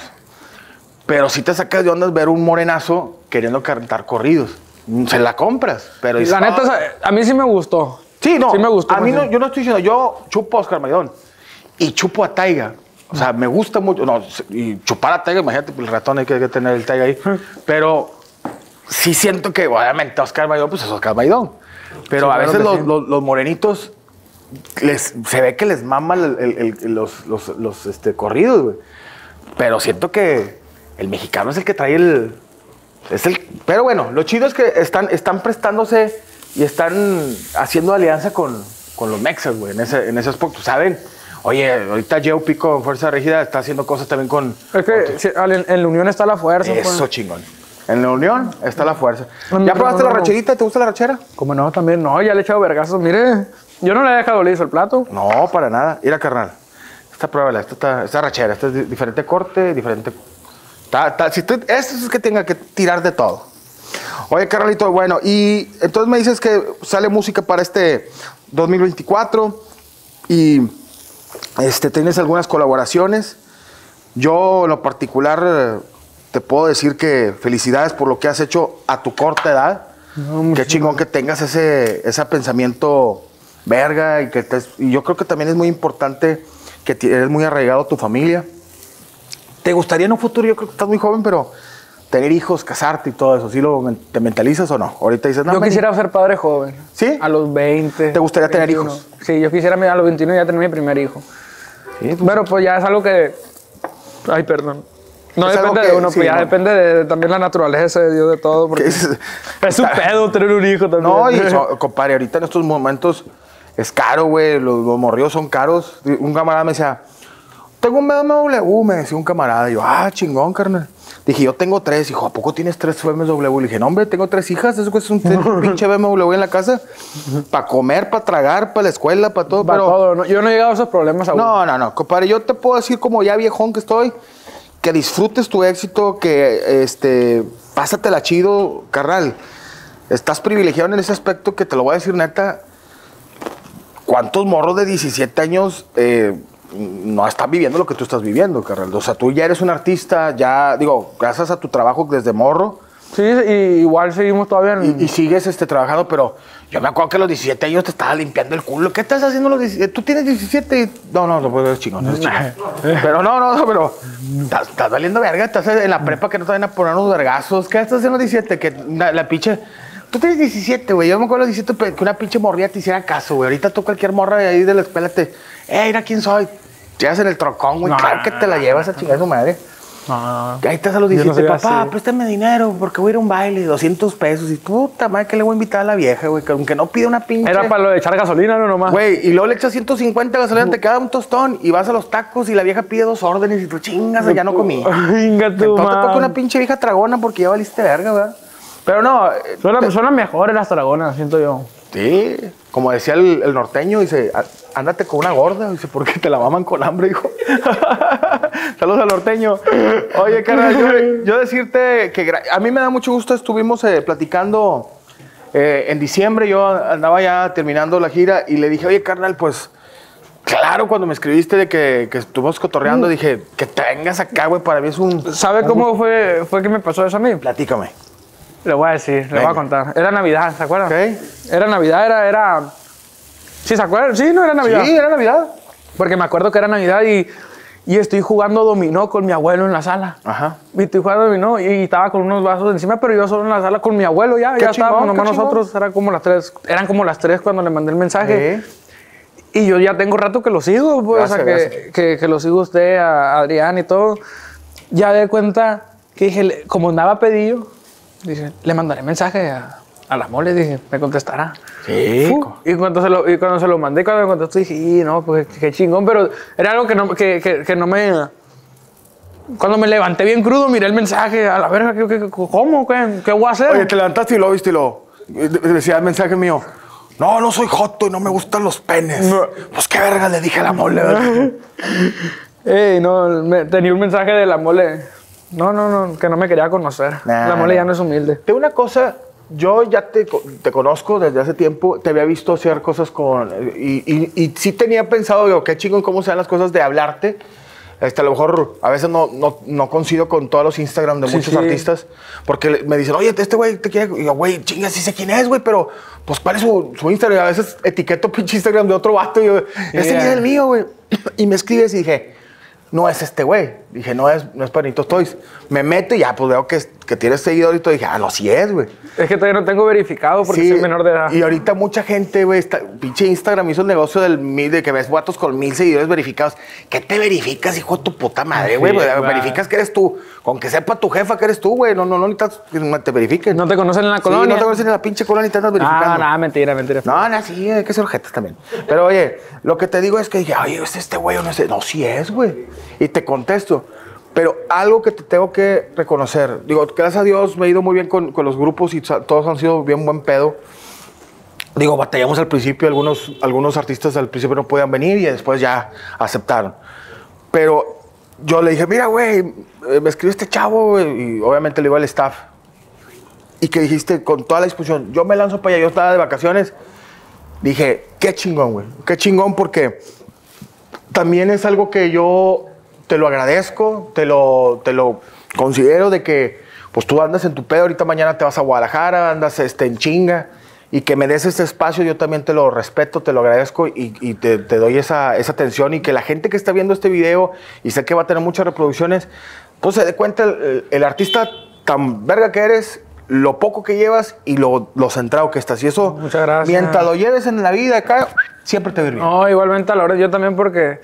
Pero si te sacas de onda ver un morenazo queriendo cantar corridos. Se la compras. Pero la neta, a mí sí me gustó. Sí, no. Sí me gustó. A mí no, yo no estoy diciendo, yo chupo a Oscar Maydon y chupo a Taiga. O sea, me gusta mucho. No, y chupar a Taiga, imagínate, el ratón hay que tener el Taiga ahí. Pero sí siento que, obviamente, Oscar Maydon, pues es Oscar Maydon. Pero sí, a veces los morenitos... se ve que les maman los corridos, güey. Pero siento que El mexicano es el que trae el... Pero bueno, lo chido es que están prestándose y están haciendo alianza con los mexas, güey, en ese aspecto, ¿saben? Oye, ahorita Joe Pico en Fuerza Regida está haciendo cosas también con... Es que en la unión está la fuerza. Eso, pues, chingón. En la unión está la fuerza. ¿Ya probaste la racherita? ¿Te gusta la rachera? Como no, también no, ya le he echado vergazos. Mire, yo no le he dejado liso el plato. No, para nada. Mira, carnal, esta pruébala, esta rachera, esta es diferente corte, diferente... Si tú, esto es que tenga que tirar de todo. Oye, carnalito, bueno, y entonces me dices que sale música para este 2024 y tienes algunas colaboraciones. Yo en lo particular te puedo decir que felicidades por lo que has hecho a tu corta edad. No, qué chingón que tengas ese pensamiento verga, y que yo creo que también es muy importante que eres muy arraigado a tu familia. ¿Te gustaría en un futuro? Yo creo que estás muy joven, pero tener hijos, casarte y todo eso, ¿sí te mentalizas o no? Ahorita dices, no, yo quisiera ser padre joven. ¿Sí? A los 20. ¿Te gustaría 21. Tener hijos? Sí, yo quisiera a los 21 ya tener mi primer hijo. Sí, pero pues ya es algo que... Ay, perdón. No depende de uno, pues ya depende de también la naturaleza de Dios, de todo. Porque es un pedo tener un hijo también. No, y eso, compadre, ahorita en estos momentos es caro, güey. Los morrillos son caros. Un camarada me decía... Tengo un BMW, me decía un camarada. Y yo, ah, chingón, carnal. Dije, yo tengo 3. Dijo, ¿a poco tienes 3 BMW? Le dije, no, hombre, tengo 3 hijas. Eso es un pinche BMW en la casa. Para comer, para tragar, para la escuela, para todo. Todo. No, yo no he llegado a esos problemas aún. No, compadre. Yo te puedo decir, como ya viejón que estoy, que disfrutes tu éxito, que pásatela chido, carnal. Estás privilegiado en ese aspecto, que te lo voy a decir neta. ¿Cuántos morros de 17 años... no están viviendo lo que tú estás viviendo, carnal? O sea, tú ya eres un artista, ya, digo, gracias a tu trabajo desde morro. Sí, y igual seguimos todavía en... y sigues trabajando, pero yo me acuerdo que a los 17 años te estaba limpiando el culo. ¿Qué estás haciendo a los 17? Tú tienes 17 y... No, pues es chingón, es chingón. Pero pero... Estás valiendo verga, estás en la prepa que no te van a poner unos vergazos. ¿Qué estás haciendo a los 17? Que la pinche... Tú tienes 17, güey. Yo me acuerdo a los 17 que una pinche morrilla te hiciera caso, güey. Ahorita tú cualquier morra de ahí de la escuela te... mira quién soy. Llegas en el trocón, güey. No, claro que te la llevas a chingar a tu madre. No, ahí estás a los 17. No, papá, préstame dinero porque voy a ir a un baile, 200 pesos. Y puta madre, que le voy a invitar a la vieja, güey. Que aunque no pida una pinche... Era para lo de echar gasolina, no nomás. Güey, y luego le echas 150 gasolina, te queda un tostón. Y vas a los tacos y la vieja pide 2 órdenes. Y tú, chingas, ya no comí. Chinga tú, man. No te toca una pinche vieja tragona porque ya valiste verga, ¿verdad? Pero no... Suena mejor las dragonas, siento yo. Sí. Como decía el norteño, dice, ándate con una gorda. Dice, porque te la maman con hambre, hijo. Saludos al norteño. Oye, carnal, yo decirte que a mí me da mucho gusto. Estuvimos platicando en diciembre. Yo andaba ya terminando la gira y le dije, oye, carnal, pues... Claro, cuando me escribiste de que estuvimos cotorreando, dije, que te vengas acá, güey, para mí es un... ¿Sabe cómo fue que me pasó eso a mí? Platícame. Le voy a decir, le voy a contar. Era Navidad, ¿se acuerdan? Okay. Era Navidad, era... ¿Sí se acuerdan? Sí, no, era Navidad. Sí, era Navidad. Porque me acuerdo que era Navidad y estoy jugando dominó con mi abuelo en la sala. Ajá. Y estoy jugando dominó y estaba con unos vasos encima, pero yo solo en la sala con mi abuelo ya. Ya estábamos nomás nosotros, eran como las 3 cuando le mandé el mensaje. Y yo ya tengo rato que lo sigo, pues, gracias, o sea, que lo sigo usted, a Adrián y todo. Ya de cuenta que dije, como andaba pedido, dice, le mandaré mensaje a las moles, dije, me contestará. Sí. Y cuando se lo mandé, cuando me contestó, dije, no, pues qué chingón, pero era algo que no me... Cuando me levanté bien crudo, miré el mensaje, a la verga, ¿cómo? ¿Qué voy a hacer? Oye, te levantaste y lo viste y lo... Decía el mensaje mío, no soy joto y no me gustan los penes. No. Pues qué verga le dije a la mole, ¿verdad? Tenía un mensaje de la mole... No, que no me quería conocer. Nah, la mole ya no es humilde. Tengo una cosa, yo ya te conozco desde hace tiempo, te había visto hacer cosas con... Y sí tenía pensado, digo, qué chingón cómo se dan las cosas de hablarte. A lo mejor a veces no coincido con todos los Instagram de muchos artistas, porque me dicen, oye, este güey te quiere... Y yo, güey, chinga, sí sé quién es, güey, pero pues ¿cuál es su Instagram? A veces etiqueto pinche Instagram de otro vato y yo, este es el mío, güey. Y me escribes y dije, no es este güey. Dije, no es Panitos Toys. Me meto y ya, pues veo que tienes seguidor y todo. Dije, ah, no, sí es, güey. Es que todavía no tengo verificado porque sí, soy menor de edad. Y ahorita mucha gente, güey, pinche Instagram hizo el negocio de que ves guatos con 1000 seguidores verificados. ¿Qué te verificas, hijo de tu puta madre, güey? Sí, verificas que eres tú. Con que sepa tu jefa que eres tú, güey. No, no te verifiques. No te conocen en la colonia. Sí, no te conocen en la pinche colonia y te andas verificando. No, mentira. No, sí, hay que ser ojetas también. Pero oye, lo que te digo es que dije, oye, ¿es este güey o no sé? No, sí es, güey. Y te contesto. Pero algo que te tengo que reconocer, digo, gracias a Dios me he ido muy bien con los grupos y todos han sido bien buen pedo. Digo, batallamos al principio, algunos artistas al principio no podían venir y después ya aceptaron. Pero yo le dije, mira, güey, me escribió este chavo, wey, y obviamente le iba al staff. Y que dijiste con toda la disposición, yo me lanzo para allá, yo estaba de vacaciones. Dije, qué chingón, güey, qué chingón, porque también es algo que yo... Te lo agradezco, te lo considero de que pues tú andas en tu pedo, ahorita mañana te vas a Guadalajara, andas en chinga, y que me des ese espacio, yo también te lo respeto, te lo agradezco y te doy esa atención, y que la gente que está viendo este video y sé que va a tener muchas reproducciones, pues se dé cuenta el artista tan verga que eres, lo poco que llevas y lo centrado que estás. Y eso, muchas gracias. Mientras lo lleves en la vida acá, siempre te va a ir bien. No, igualmente a la hora, yo también porque...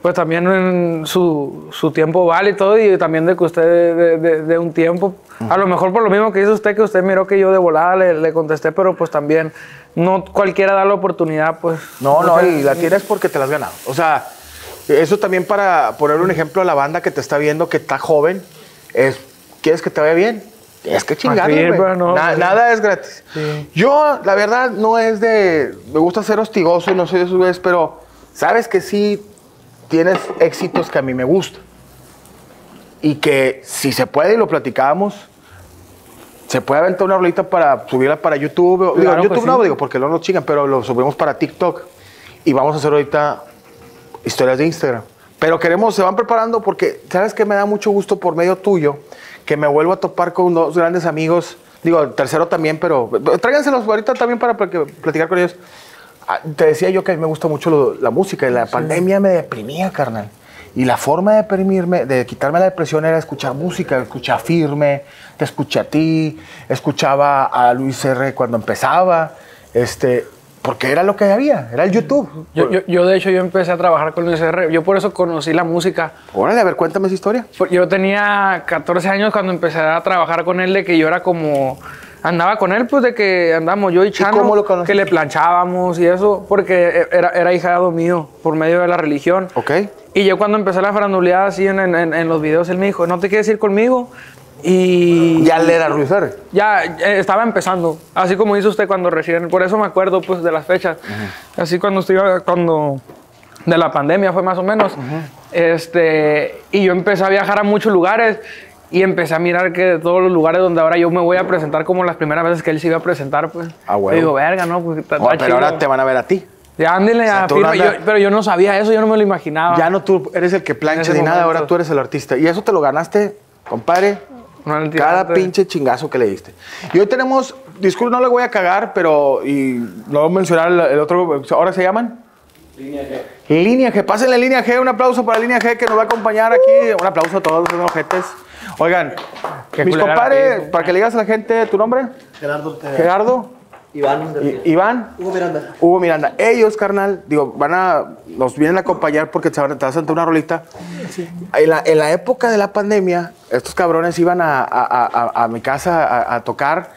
Pues también en su tiempo vale y todo, y también de que usted de un tiempo, a lo mejor por lo mismo que hizo usted, que usted miró que yo de volada le contesté, pero pues también no cualquiera da la oportunidad, pues. No, y la tienes porque te la has ganado. O sea, eso también para poner un ejemplo a la banda que te está viendo, que está joven, es, ¿quieres que te vaya bien? Es que chingarle, güey. No, nada es gratis. Sí. Yo, la verdad, me gusta ser hostigoso, no soy de su vez, pero sabes que sí... Tienes éxitos que a mí me gustan. Y que si se puede, y lo platicábamos, se puede aventar una rolita para subirla para YouTube. Claro, digo, YouTube pues sí. No, digo, porque no nos chingan, pero lo subimos para TikTok. Y vamos a hacer ahorita historias de Instagram. Pero se van preparando porque, ¿sabes qué? Me da mucho gusto por medio tuyo que me vuelvo a topar con dos grandes amigos. Digo, el tercero también, pero tráiganselos ahorita también para platicar con ellos. Te decía yo que a mí me gusta mucho la música y la pandemia me deprimía, carnal. Y la forma de deprimirme, de quitarme la depresión era escuchar música, escuchar Firme, te escuché a ti, escuchaba a Luis R cuando empezaba, porque era lo que había, era el YouTube. Yo de hecho, yo empecé a trabajar con Luis R, yo por eso conocí la música. Órale, a ver, cuéntame esa historia. Yo tenía 14 años cuando empecé a trabajar con él, de que yo era como... Andaba con él, pues, de que andamos yo y Chano, que le planchábamos y eso, porque era hijado mío por medio de la religión. Ok. Y yo cuando empecé la faranduleada así en los videos, él me dijo, ¿no te quieres ir conmigo? Y... ¿Ya le era Luis R? Ya, estaba empezando, así como hizo usted cuando recién, por eso me acuerdo, pues, de las fechas. Uh-huh. Así cuando de la pandemia fue más o menos. Uh-huh. Y yo empecé a viajar a muchos lugares. Y empecé a mirar que de todos los lugares donde ahora yo me voy a presentar, como las primeras veces que él se iba a presentar, pues. Ah, bueno. Digo, verga, ¿no? Pues, pero ahora te van a ver a ti. Ya, ándale, o sea, a Firme. Pero yo no sabía eso, yo no me lo imaginaba. Ya no tú eres el que plancha ni nada, ahora tú eres el artista. Y eso te lo ganaste, compadre, cada pinche chingazo que le diste. Y hoy tenemos, disculpe, no le voy a cagar, pero no voy a mencionar el otro, ¿ahora se llaman? Línea G. Línea G, pásenle Línea G, un aplauso para Línea G que nos va a acompañar aquí. Un aplauso a todos los ojetes. Oigan, mis compadres, para que le digas a la gente tu nombre. Gerardo. Gerardo. Iván. Hugo Miranda. Hugo Miranda. Ellos, carnal, digo, nos vienen a acompañar porque te vas a sentar una rolita. Sí. En la época de la pandemia, estos cabrones iban a mi casa a tocar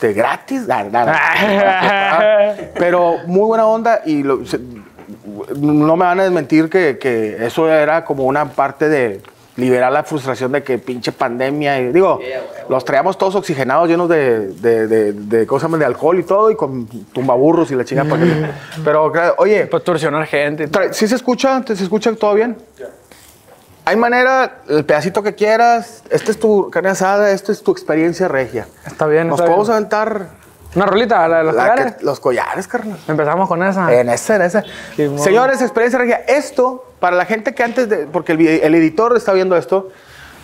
gratis. Nada. Pero muy buena onda y no me van a desmentir que eso era como una parte de... liberar la frustración de que pinche pandemia. Y, digo, los traíamos todos oxigenados, llenos de cosas de alcohol y todo, y con tumbaburros y la chingada. Pero, oye... Pues torsionar gente. ¿Sí se escucha? ¿Se escucha todo bien? Yeah. Hay manera, el pedacito que quieras. Esta es tu carne asada, esto es tu experiencia regia. Está bien. Nos podemos aventar... ¿Una rolita? ¿La de los collares? Los collares, carnal. Empezamos con esa. En esa. Señores, experiencia regia. Esto... Para la gente que antes de... Porque el editor está viendo esto,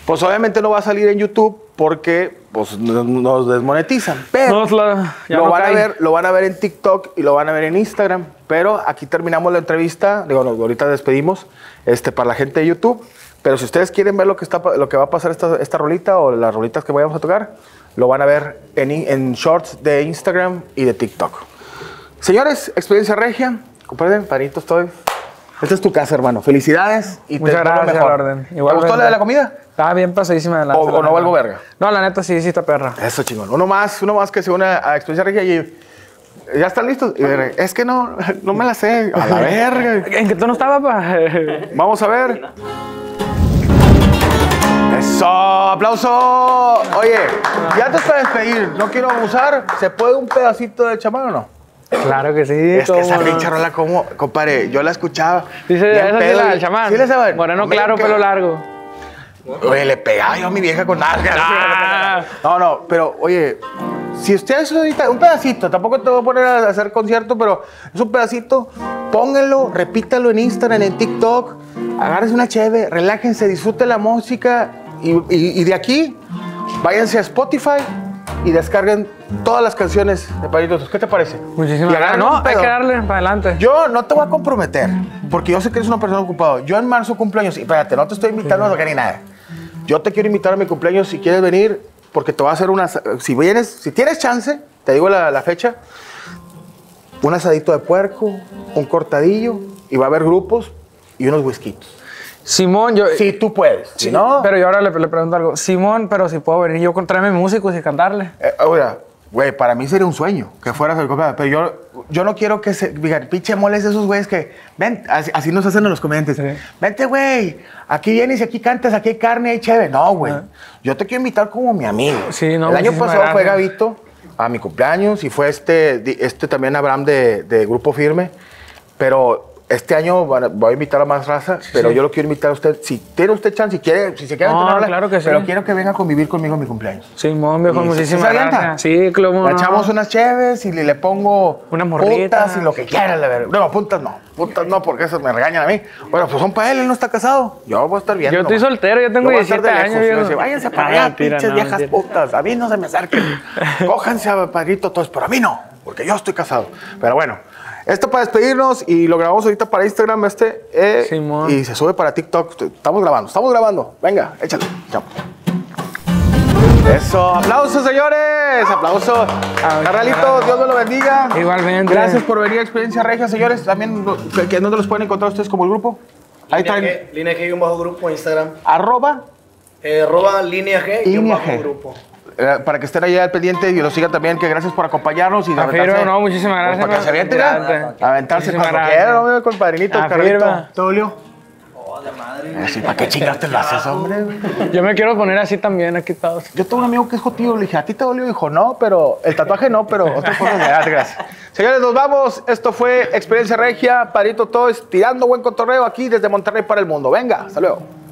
pues obviamente no va a salir en YouTube porque pues, nos desmonetizan. Pero lo van a ver en TikTok y lo van a ver en Instagram. Pero aquí terminamos la entrevista. Digo, ahorita despedimos para la gente de YouTube. Pero si ustedes quieren ver lo que va a pasar esta rolita o las rolitas que vayamos a tocar, lo van a ver en shorts de Instagram y de TikTok. Señores, Experiencia Regia, compadre, panito estoy. Esta es tu casa, hermano. Felicidades y muchas gracias por la orden. ¿Te gustó la de la comida? Estaba bien pasadísima de la ¿O no valgo verga? No, la neta sí, sí está perra. Eso, chingón. Uno más que se une a Experiencia Regia y... ¿Ya están listos? Es que no me la sé. A la verga. ¿En qué tono estaba, papá? Vamos a ver. ¡Eso! ¡Aplauso! Oye, ya te está despedir. No quiero abusar. ¿Se puede un pedacito de chamán o no? Claro que sí. Es que esa pinche rola, ¿cómo? Compadre, yo la escuchaba. Dice, esa sí la del chamán. ¿Sí le saben? Moreno claro, pelo largo. Oye, le pegaba yo a mi vieja con algas. No, pero, oye... Si ustedes necesitan un pedacito, tampoco te voy a poner a hacer concierto, pero es un pedacito, pónganlo, repítalo en Instagram, en TikTok, agárrense una chévere, relájense, disfruten la música y de aquí váyanse a Spotify y descarguen todas las canciones de Palitos. ¿Qué te parece? Muchísimas gracias. No, hay que darle para adelante. Yo no te voy a comprometer, porque yo sé que eres una persona ocupada. Yo en marzo cumpleaños, y espérate, no te estoy invitando a tocar ni nada. Yo te quiero invitar a mi cumpleaños si quieres venir, porque te va a hacer una... Si tienes chance, te digo la fecha, un asadito de puerco, un cortadillo, y va a haber grupos y unos whiskitos. Simón, yo... Sí, tú puedes. Sí, si no... Pero yo ahora le pregunto algo. Simón, pero si puedo venir yo con traerme músicos y cantarle. Ahora, güey, para mí sería un sueño que fueras el compadre, pero yo no quiero que se... Digan, pinche moles esos güeyes que... Ven, así nos hacen en los comediantes. Sí. Vente, güey. Aquí vienes y aquí cantas, aquí hay carne, hay chévere. No, güey. Yo te quiero invitar como mi amigo. Sí, no, el año pasado fue Gabito a mi cumpleaños y fue este también Abraham de Grupo Firme. Pero este año voy a invitar a más raza, sí, pero yo lo quiero invitar a usted. Si tiene usted chance, si quiere, si se queda no, claro que sí. Pero quiero que venga a convivir conmigo en mi cumpleaños. Sí, mon, viejo, muchísimas gracias. Sí, claro. Le echamos unas chéves y le pongo unas puntas y lo que quiera, la verdad. No, puntas no. Puntas no, porque eso me regañan a mí. Bueno, pues son para él no está casado. Yo voy a estar viendo. Yo estoy soltero, yo tengo 17 años. Yo digo, váyanse para allá, pinches viejas putas. A mí no se me acerquen. Cójanse a Padrito todos, pero a mí no, porque yo estoy casado. Pero bueno. Esto para despedirnos y lo grabamos ahorita para Instagram Simón. Y se sube para TikTok. Estamos grabando. Venga, échale. Chao. Eso. Aplausos, señores. Aplausos. Carralito, Dios me lo bendiga. Igualmente. Gracias por venir a Experiencia Regia, señores. También, ¿dónde los pueden encontrar ustedes como el grupo? Ahí está. Línea G y un bajo grupo en Instagram. Arroba Línea G y un bajo grupo. Para que estén allá al pendiente y lo sigan también, que gracias por acompañarnos y no, muchísimas gracias. Pues, para que se avienten, aventarse para que no, compadrinito, Carlito. ¿Te dolió? Oh, de madre. Sí, ¿para qué chingas te lo haces, hombre? Yo me quiero poner así también, aquí todos. Yo tengo un amigo que es jotillo, le dije, ¿a ti te dolió? Dijo, no, pero el tatuaje no, pero otras cosas de edad, gracias. Señores, nos vamos. Esto fue Experiencia Regia, Padrito Toys, tirando buen cotorreo aquí desde Monterrey para el mundo. Venga, hasta luego.